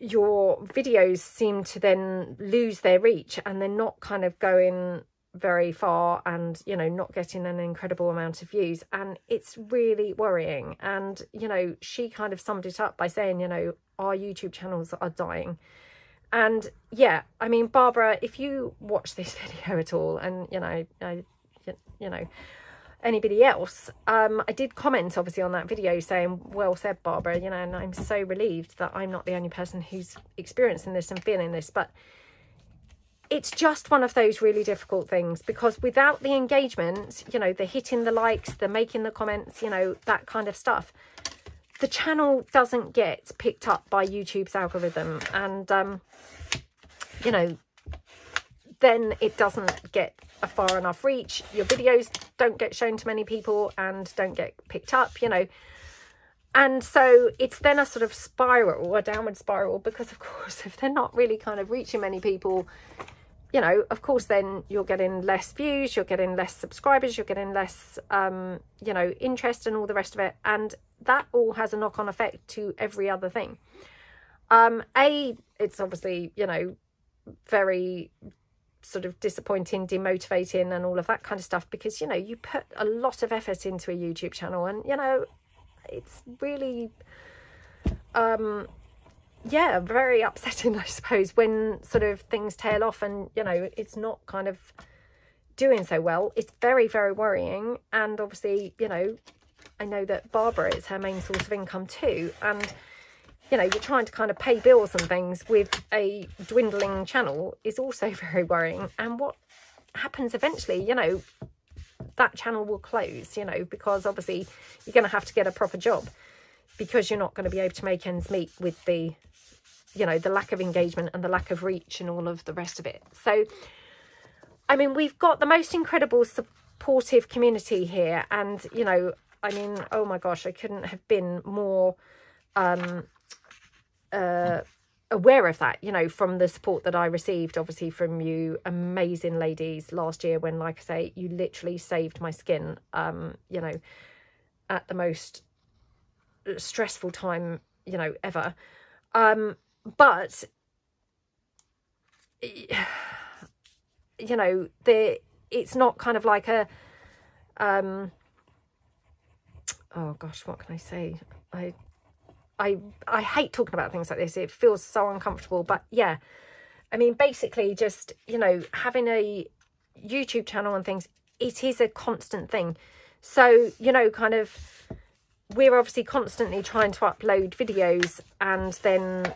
your videos seem to then lose their reach, and they're not kind of going very far, and, you know, not getting an incredible amount of views. And it's really worrying. And, you know, she kind of summed it up by saying, you know, our YouTube channels are dying. And yeah, I mean, Barbara, if you watch this video at all, and, you know, I, you know, anybody else, um, I did comment obviously on that video saying, well said, Barbara, you know, and I'm so relieved that I'm not the only person who's experiencing this and feeling this. But it's just one of those really difficult things, because without the engagement, you know, the hitting the likes, the making the comments, you know, that kind of stuff, the channel doesn't get picked up by YouTube's algorithm, and, um, you know, then it doesn't get a far enough reach. Your videos don't get shown to many people and don't get picked up, you know. And so it's then a sort of spiral, a downward spiral, because, of course, if they're not really kind of reaching many people, you know, of course, then you're getting less views, you're getting less subscribers, you're getting less, um, you know, interest and all the rest of it. And that all has a knock-on effect to every other thing. Um, A, it's obviously, you know, very sort of disappointing, demotivating and all of that kind of stuff, because, you know, you put a lot of effort into a YouTube channel, and, you know, it's really, um, yeah, very upsetting, I suppose, when sort of things tail off and, you know, it's not kind of doing so well. It's very, very worrying. And obviously, you know, I know that Barbara is her main source of income too, and, you know, you're trying to kind of pay bills and things with a dwindling channel is also very worrying. And what happens eventually, you know, that channel will close, you know, because obviously you're going to have to get a proper job, because you're not going to be able to make ends meet with the, you know, the lack of engagement and the lack of reach and all of the rest of it. So, I mean, we've got the most incredible supportive community here, and, you know, I mean, oh my gosh, I couldn't have been more um, uh, aware of that, you know, from the support that I received, obviously, from you amazing ladies last year, when, like I say, you literally saved my skin, um, you know, at the most stressful time, you know, ever. Um, but, you know, the, it's not kind of like a... Um, oh gosh, what can I say? I, I, I hate talking about things like this. It feels so uncomfortable. But yeah, I mean, basically just, you know, having a YouTube channel and things, it is a constant thing. So, you know, kind of, we're obviously constantly trying to upload videos, and then,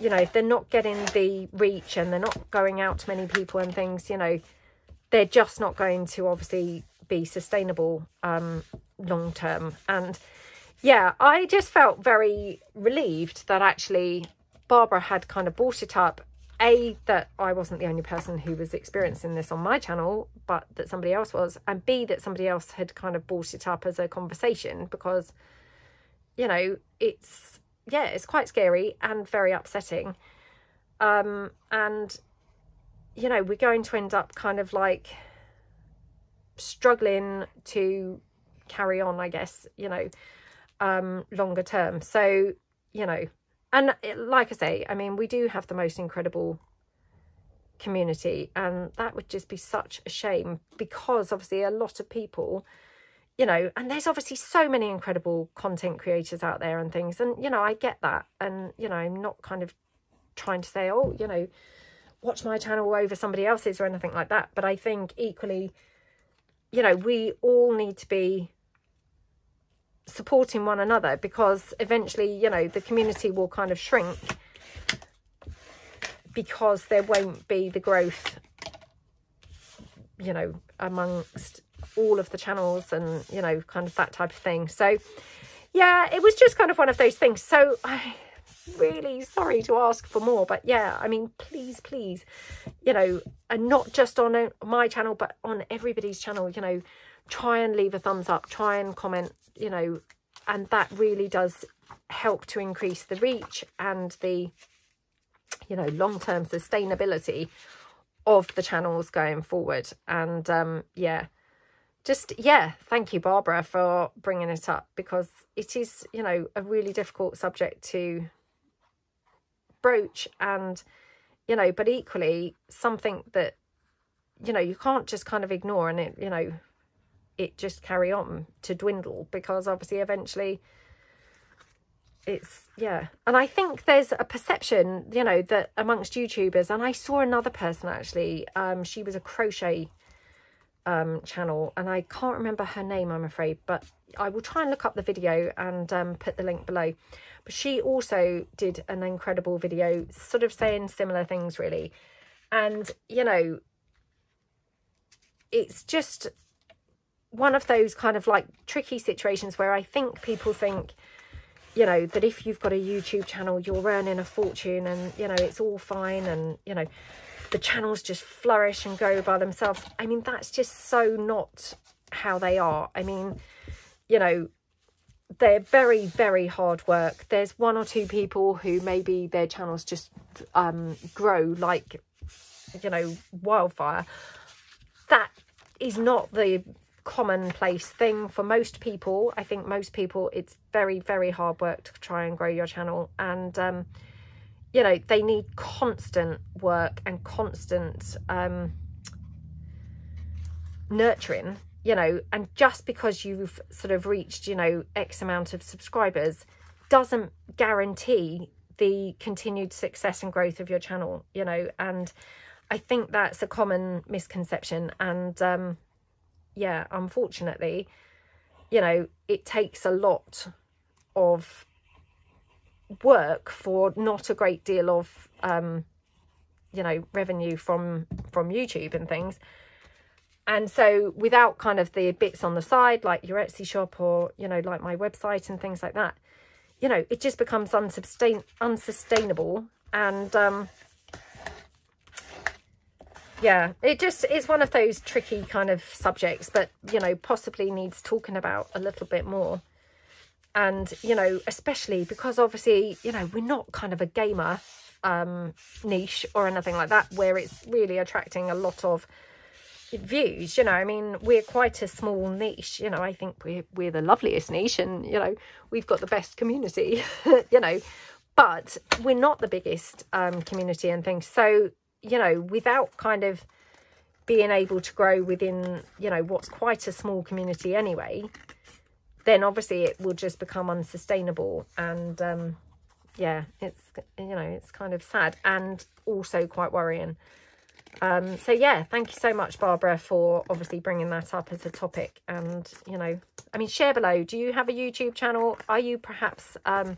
you know, if they're not getting the reach and they're not going out to many people and things, you know, they're just not going to obviously be sustainable um, long term. And yeah, I just felt very relieved that actually Barbara had kind of brought it up. A, that I wasn't the only person who was experiencing this on my channel, but that somebody else was, and B, that somebody else had kind of brought it up as a conversation, because, you know, it's, yeah, it's quite scary and very upsetting. Um, and, you know, we're going to end up kind of like struggling to carry on, I guess, you know, um, longer term. So, you know, and like I say, I mean, we do have the most incredible community, and that would just be such a shame, because obviously a lot of people, you know, and there's obviously so many incredible content creators out there and things. And, you know, I get that. And, you know, I'm not kind of trying to say, oh, you know, watch my channel over somebody else's or anything like that. But I think equally, you know, we all need to be supporting one another, because eventually, you know, the community will kind of shrink because there won't be the growth, you know, amongst all of the channels and, you know, kind of that type of thing. So yeah, it was just kind of one of those things. So I'm really sorry to ask for more, but yeah, I mean, please, please, you know, and not just on my channel, but on everybody's channel, you know, try and leave a thumbs up, try and comment, you know, and that really does help to increase the reach and the, you know, long-term sustainability of the channels going forward. And um yeah, just yeah, thank you, Barbara, for bringing it up, because it is, you know, a really difficult subject to broach. And, you know, but equally something that, you know, you can't just kind of ignore and it, you know, it just carry on to dwindle, because obviously eventually it's, yeah. And I think there's a perception, you know, that amongst YouTubers, and I saw another person actually, um, she was a crochet um, channel, and I can't remember her name, I'm afraid, but I will try and look up the video and um, put the link below. But she also did an incredible video sort of saying similar things really. And, you know, it's just one of those kind of like tricky situations where I think people think, you know, that if you've got a YouTube channel, you're earning a fortune and, you know, it's all fine and, you know, the channels just flourish and go by themselves. I mean, that's just so not how they are. I mean, you know, they're very, very hard work. There's one or two people who maybe their channels just um, grow like, you know, wildfire. That is not the commonplace thing for most people. I think most people, it's very, very hard work to try and grow your channel, and um you know, they need constant work and constant um nurturing, you know. And just because you've sort of reached, you know, X amount of subscribers doesn't guarantee the continued success and growth of your channel, you know. And I think that's a common misconception. And um yeah, unfortunately, you know, it takes a lot of work for not a great deal of, um, you know, revenue from, from YouTube and things. And so without kind of the bits on the side, like your Etsy shop or, you know, like my website and things like that, you know, it just becomes unsubstain unsustainable. And um, yeah, it just is one of those tricky kind of subjects, but, you know, possibly needs talking about a little bit more. And, you know, especially because obviously, you know, we're not kind of a gamer um, niche or anything like that, where it's really attracting a lot of views. You know, I mean, we're quite a small niche, you know. I think we're, we're the loveliest niche, and, you know, we've got the best community, you know, but we're not the biggest um, community and things. So, you know, without kind of being able to grow within, you know, what's quite a small community anyway, then obviously it will just become unsustainable. And um yeah, it's, you know, it's kind of sad and also quite worrying. Um, so yeah, thank you so much, Barbara, for obviously bringing that up as a topic. And, you know, I mean, share below. Do you have a YouTube channel? Are you perhaps, um,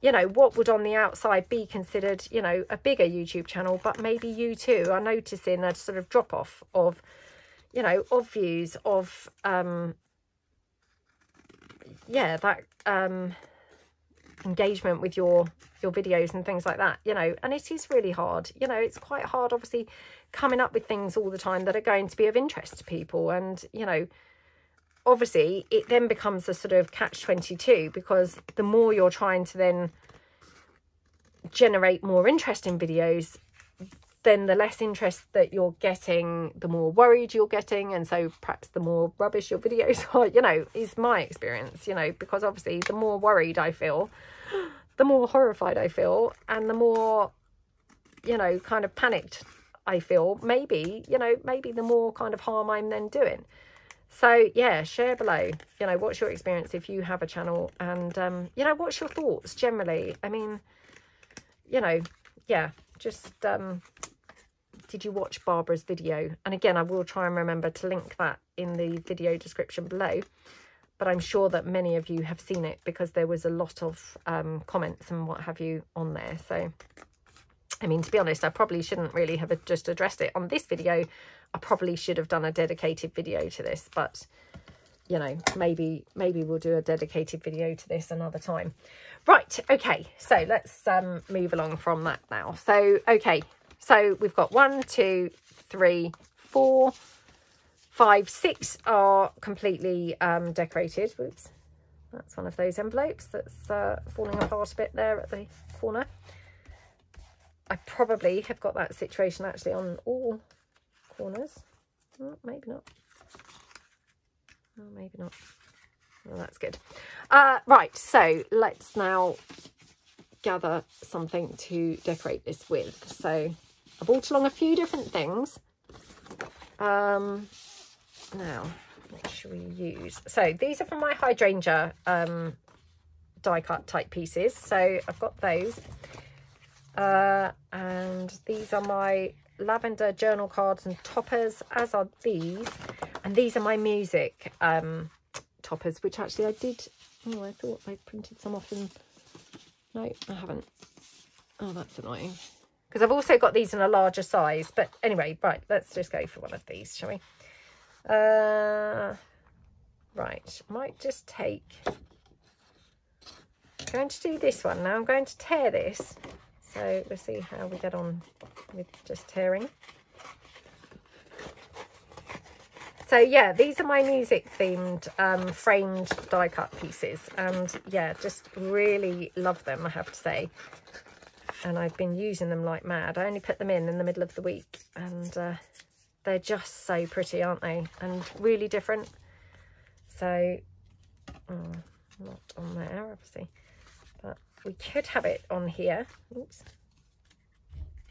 you know, what would on the outside be considered, you know, a bigger YouTube channel? But maybe you too are noticing a sort of drop off of, you know, of views of, um, yeah, that um, engagement with your your videos and things like that, you know. And it is really hard, you know, it's quite hard obviously coming up with things all the time that are going to be of interest to people. And, you know, obviously it then becomes a sort of catch twenty-two, because the more you're trying to then generate more interesting videos, then the less interest that you're getting, the more worried you're getting, and so perhaps the more rubbish your videos are, you know, is my experience, you know, because obviously the more worried I feel, the more horrified I feel, and the more, you know, kind of panicked I feel, maybe, you know, maybe the more kind of harm I'm then doing. So yeah, share below, you know, what's your experience if you have a channel, and, um, you know, what's your thoughts generally? I mean, you know, yeah, just, um, did you watch Barbara's video? And again, I will try and remember to link that in the video description below, but I'm sure that many of you have seen it, because there was a lot of um, comments and what have you on there. So, I mean, to be honest, I probably shouldn't really have just addressed it on this video. I probably should have done a dedicated video to this, but you know, maybe maybe we'll do a dedicated video to this another time. Right, okay, so let's um, move along from that now. So, okay. So we've got one, two, three, four, five, six are completely um, decorated. Whoops, that's one of those envelopes that's uh, falling apart a bit there at the corner. I probably have got that situation actually on all corners. Oh, maybe not. Oh, maybe not. Well, that's good. Uh, right, so let's now gather something to decorate this with. So I brought along a few different things. Um, now, make sure we use... So these are from my hydrangea um, die-cut type pieces. So I've got those. Uh, and these are my lavender journal cards and toppers, as are these. And these are my music um, toppers, which actually I did... Oh, I thought I printed some off in... No, I haven't. Oh, that's annoying. Because I've also got these in a larger size. But anyway, right, let's just go for one of these, shall we? Uh, right, might just take... I'm going to do this one now. I'm going to tear this. So we'll see how we get on with just tearing. So yeah, these are my music themed um, framed die cut pieces, and yeah, just really love them, I have to say. And I've been using them like mad. I only put them in in the middle of the week, and uh, they're just so pretty, aren't they? And really different. So, oh, not on there, obviously. But we could have it on here. Oops.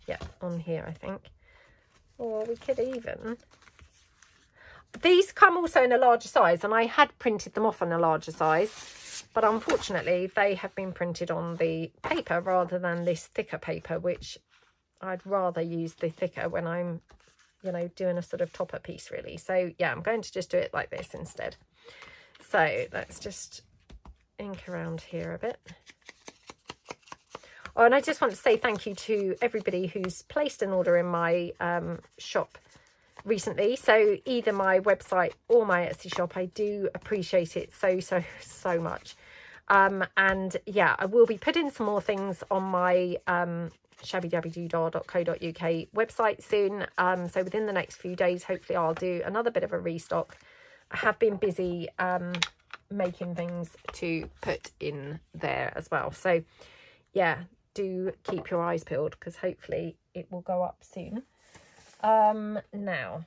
Yeah, on here, I think. Or we could even... These come also in a larger size, and I had printed them off on a larger size, but unfortunately they have been printed on the paper rather than this thicker paper, which I'd rather use the thicker when I'm, you know, doing a sort of topper piece really. So yeah, I'm going to just do it like this instead. So let's just ink around here a bit. Oh, and I just want to say thank you to everybody who's placed an order in my um, shop recently. So either my website or my Etsy shop, I do appreciate it so so so much. Um and yeah, I will be putting some more things on my um shabby dabby doodah dot co dot U K website soon. Um so within the next few days, hopefully I'll do another bit of a restock. I have been busy um making things to put in there as well, so yeah, do keep your eyes peeled, because hopefully it will go up soon. Um now,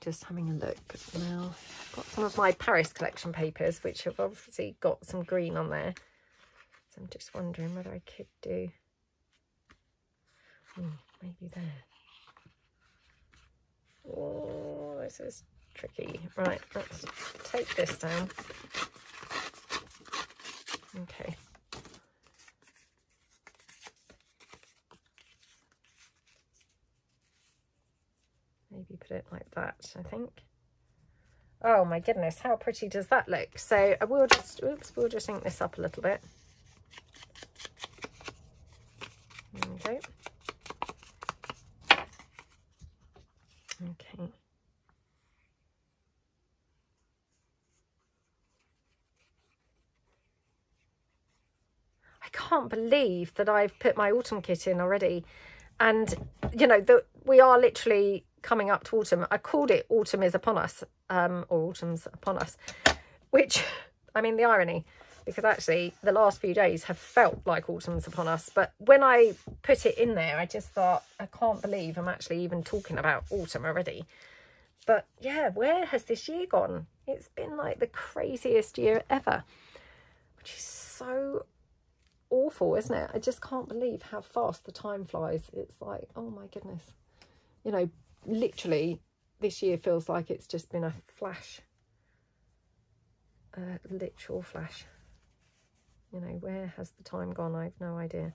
just having a look now, I've got some of my Paris collection papers, which have obviously got some green on there, so I'm just wondering whether I could do Ooh, maybe there. Oh, this is tricky. Right, let's take this down. Okay. Maybe put it like that, I think. Oh my goodness, how pretty does that look? So I will just, oops, we'll just ink this up a little bit. There we go. Okay. I can't believe that I've put my autumn kit in already. And, you know, the, we are literally coming up to autumn. I called it Autumn is Upon Us, um, or Autumn's Upon Us, which, I mean, the irony, because actually the last few days have felt like autumn's upon us. But when I put it in there, I just thought, I can't believe I'm actually even talking about autumn already. But yeah, where has this year gone? It's been like the craziest year ever, which is so awful, isn't it? I just can't believe how fast the time flies. It's like, oh my goodness, you know, literally this year feels like it's just been a flash, a literal flash. You know, where has the time gone? I've no idea.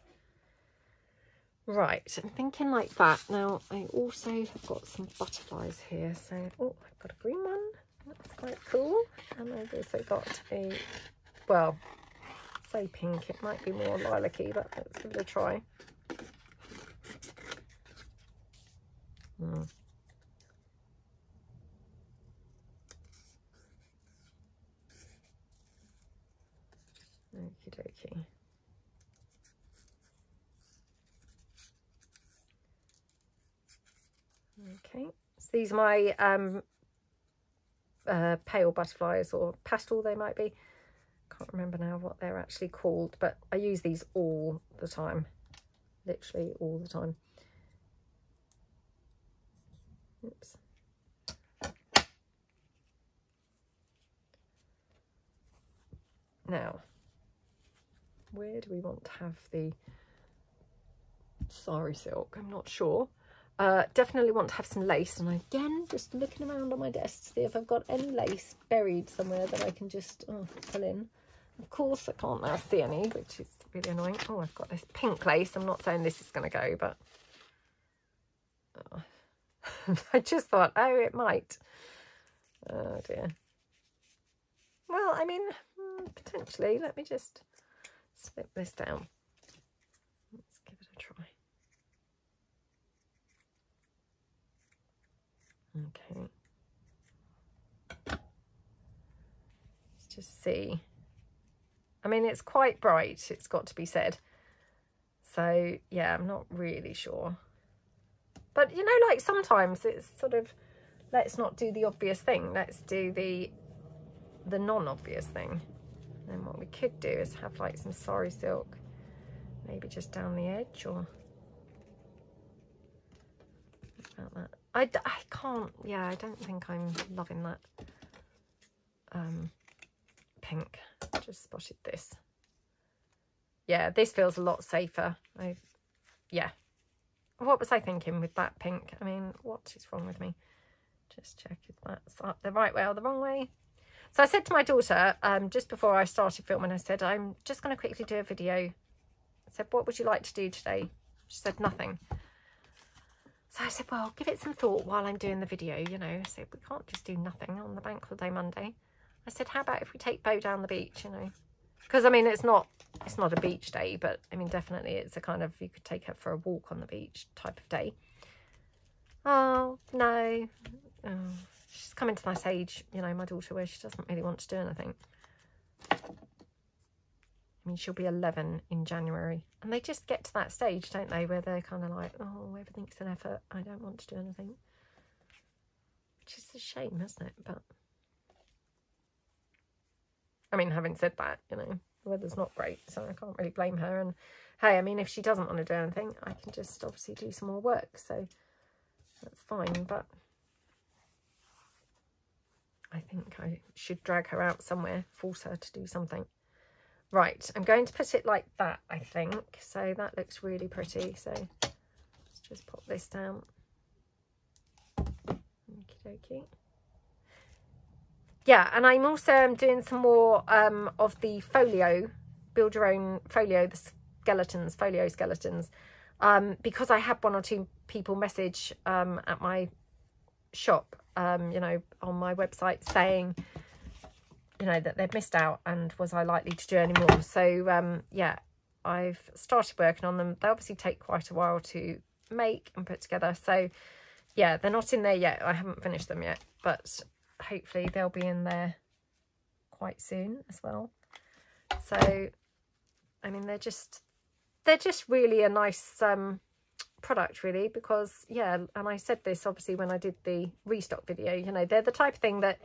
Right, I'm thinking like that. Now I also have got some butterflies here, so oh, I've got a green one, that's quite cool. And I've also got a, well, say pink, it might be more lilac-y, but let's give it a try. Mm. Okie dokie. Okay, so these are my um, uh, pale butterflies, or pastel they might be. Can't remember now what they're actually called, but I use these all the time, literally all the time. Oops. Now, where do we want to have the sari silk? I'm not sure. Uh, definitely want to have some lace, and again, just looking around on my desk to see if I've got any lace buried somewhere that I can just oh, pull in. Of course, I can't now see any, which is really annoying. Oh, I've got this pink lace. I'm not saying this is going to go, but oh. I just thought, oh, it might. Oh, dear. Well, I mean, potentially. Let me just slip this down. Let's give it a try. Okay. Let's just see. I mean, it's quite bright, it's got to be said. So, yeah, I'm not really sure. But, you know, like sometimes it's sort of, let's not do the obvious thing. Let's do the the non-obvious thing. And what we could do is have like some sari silk, maybe just down the edge, or about that. I, I can't, yeah, I don't think I'm loving that um, pink. Just spotted this. Yeah, this feels a lot safer. I, yeah. What was I thinking with that pink? I mean, what is wrong with me? Just check if that's up the right way or the wrong way. So I said to my daughter, um, just before I started filming, I said, I'm just going to quickly do a video. I said, what would you like to do today? She said, nothing. So I said, well, give it some thought while I'm doing the video, you know. I said, we can't just do nothing on the bank holiday Monday. I said, how about if we take Beau down the beach, you know? Because, I mean, it's not it's not a beach day, but, I mean, definitely it's a kind of, you could take her for a walk on the beach type of day. Oh, no. Oh, she's coming to that age, you know, my daughter, where she doesn't really want to do anything. I mean, she'll be eleven in January. And they just get to that stage, don't they, where they're kind of like, oh, everything's an effort. I don't want to do anything. Which is a shame, isn't it? But, I mean, having said that, you know, the weather's not great, so I can't really blame her. And, hey, I mean, if she doesn't want to do anything, I can just obviously do some more work. So that's fine, but I think I should drag her out somewhere, force her to do something. Right, I'm going to put it like that, I think. So that looks really pretty. So let's just pop this down. Okie dokie. Yeah, and I'm also um, doing some more um, of the folio, build your own folio, the skeletons, folio skeletons, um, because I had one or two people message um, at my shop, um, you know, on my website saying, you know, that they've missed out and was I likely to do any more. So, um, yeah, I've started working on them. They obviously take quite a while to make and put together. So, yeah, they're not in there yet. I haven't finished them yet, but hopefully they'll be in there quite soon as well. So, I mean, they're just, they're just really a nice um, product, really, because, yeah, and I said this, obviously, when I did the restock video, you know, they're the type of thing that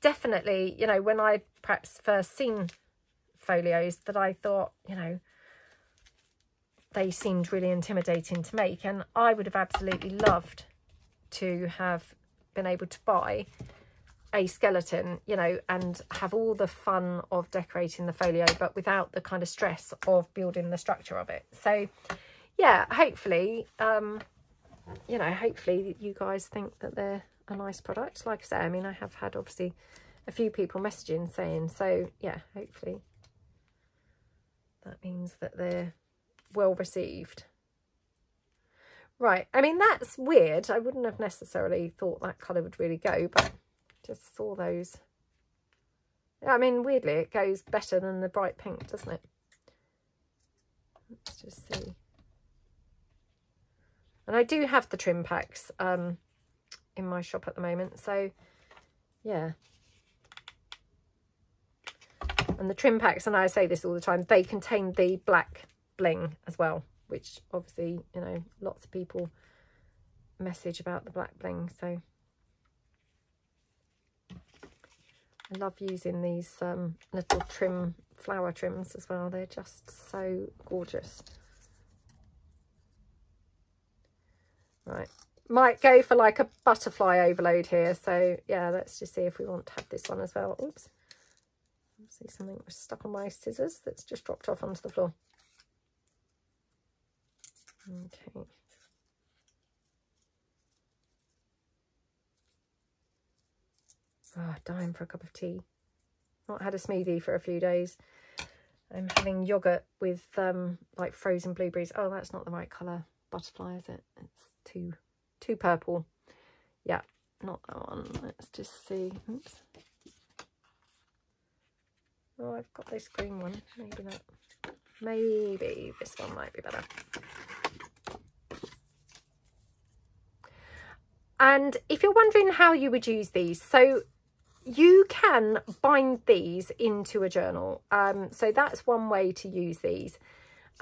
definitely, you know, when I perhaps first seen folios that I thought, you know, they seemed really intimidating to make, and I would have absolutely loved to have been able to buy a skeleton, you know, and have all the fun of decorating the folio, but without the kind of stress of building the structure of it. So, yeah, hopefully, um, you know, hopefully you guys think that they're a nice product. Like I say, I mean, I have had obviously a few people messaging saying, so yeah, hopefully that means that they're well received. Right, I mean, that's weird. I wouldn't have necessarily thought that colour would really go, but just saw those. I mean, weirdly, it goes better than the bright pink, doesn't it? Let's just see. And I do have the trim packs um, in my shop at the moment, so yeah. And the trim packs, and I say this all the time, they contain the black bling as well, which obviously, you know, lots of people message about the black bling. So I love using these um, little trim flower trims as well. They're just so gorgeous. Right, might go for like a butterfly overload here. So yeah, let's just see if we want to have this one as well. Oops, I see something was stuck on my scissors that's just dropped off onto the floor. Okay. Oh, dying for a cup of tea. Not had a smoothie for a few days. I'm having yogurt with um like frozen blueberries. Oh, that's not the right colour butterfly, is it? It's too too purple. Yeah, not that one. Let's just see. Oops. Oh, I've got this green one. Maybe not. Maybe this one might be better. And if you're wondering how you would use these, so you can bind these into a journal. Um, so that's one way to use these.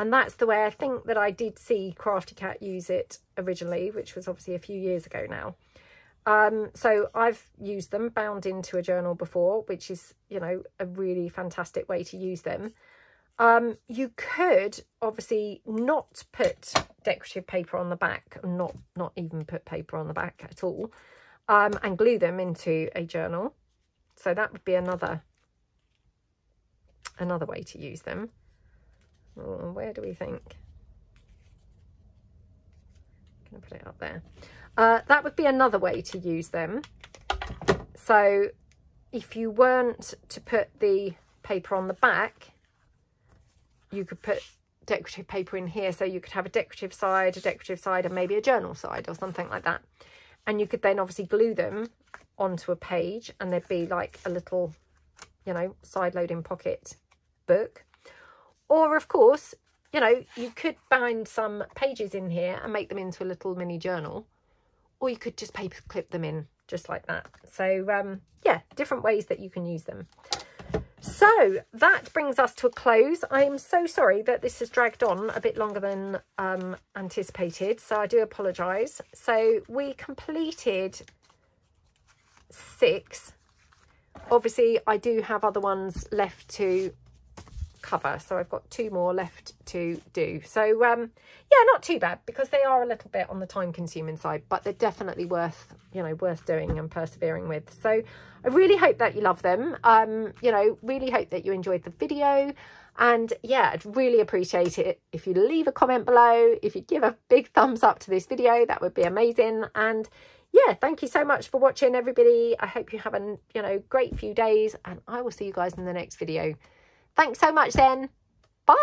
And that's the way I think that I did see Crafty Cat use it originally, which was obviously a few years ago now. Um, so I've used them bound into a journal before, which is, you know, a really fantastic way to use them. Um, you could obviously not put decorative paper on the back, not not even put paper on the back at all, um, and glue them into a journal. So that would be another another way to use them. Oh, where do we think? I'm going to put it up there. Uh, that would be another way to use them. So if you weren't to put the paper on the back, you could put decorative paper in here, so you could have a decorative side, a decorative side, and maybe a journal side or something like that. And you could then obviously glue them onto a page, and there'd be like a little, you know, side loading pocket book. Or of course, you know, you could bind some pages in here and make them into a little mini journal, or you could just paper clip them in just like that. So um, yeah, different ways that you can use them. So that brings us to a close. I'm so sorry that this has dragged on a bit longer than um, anticipated, so I do apologise. So we completed six. Obviously, I do have other ones left to cover, so I've got two more left to do. So um, yeah, not too bad, because they are a little bit on the time-consuming side, but they're definitely worth, you know, worth doing and persevering with. So I really hope that you love them. Um, you know, really hope that you enjoyed the video, and yeah, I'd really appreciate it if you leave a comment below, if you give a big thumbs up to this video, that would be amazing. And yeah, thank you so much for watching, everybody. I hope you have a, you know, great few days, and I will see you guys in the next video. Thanks so much then. Bye.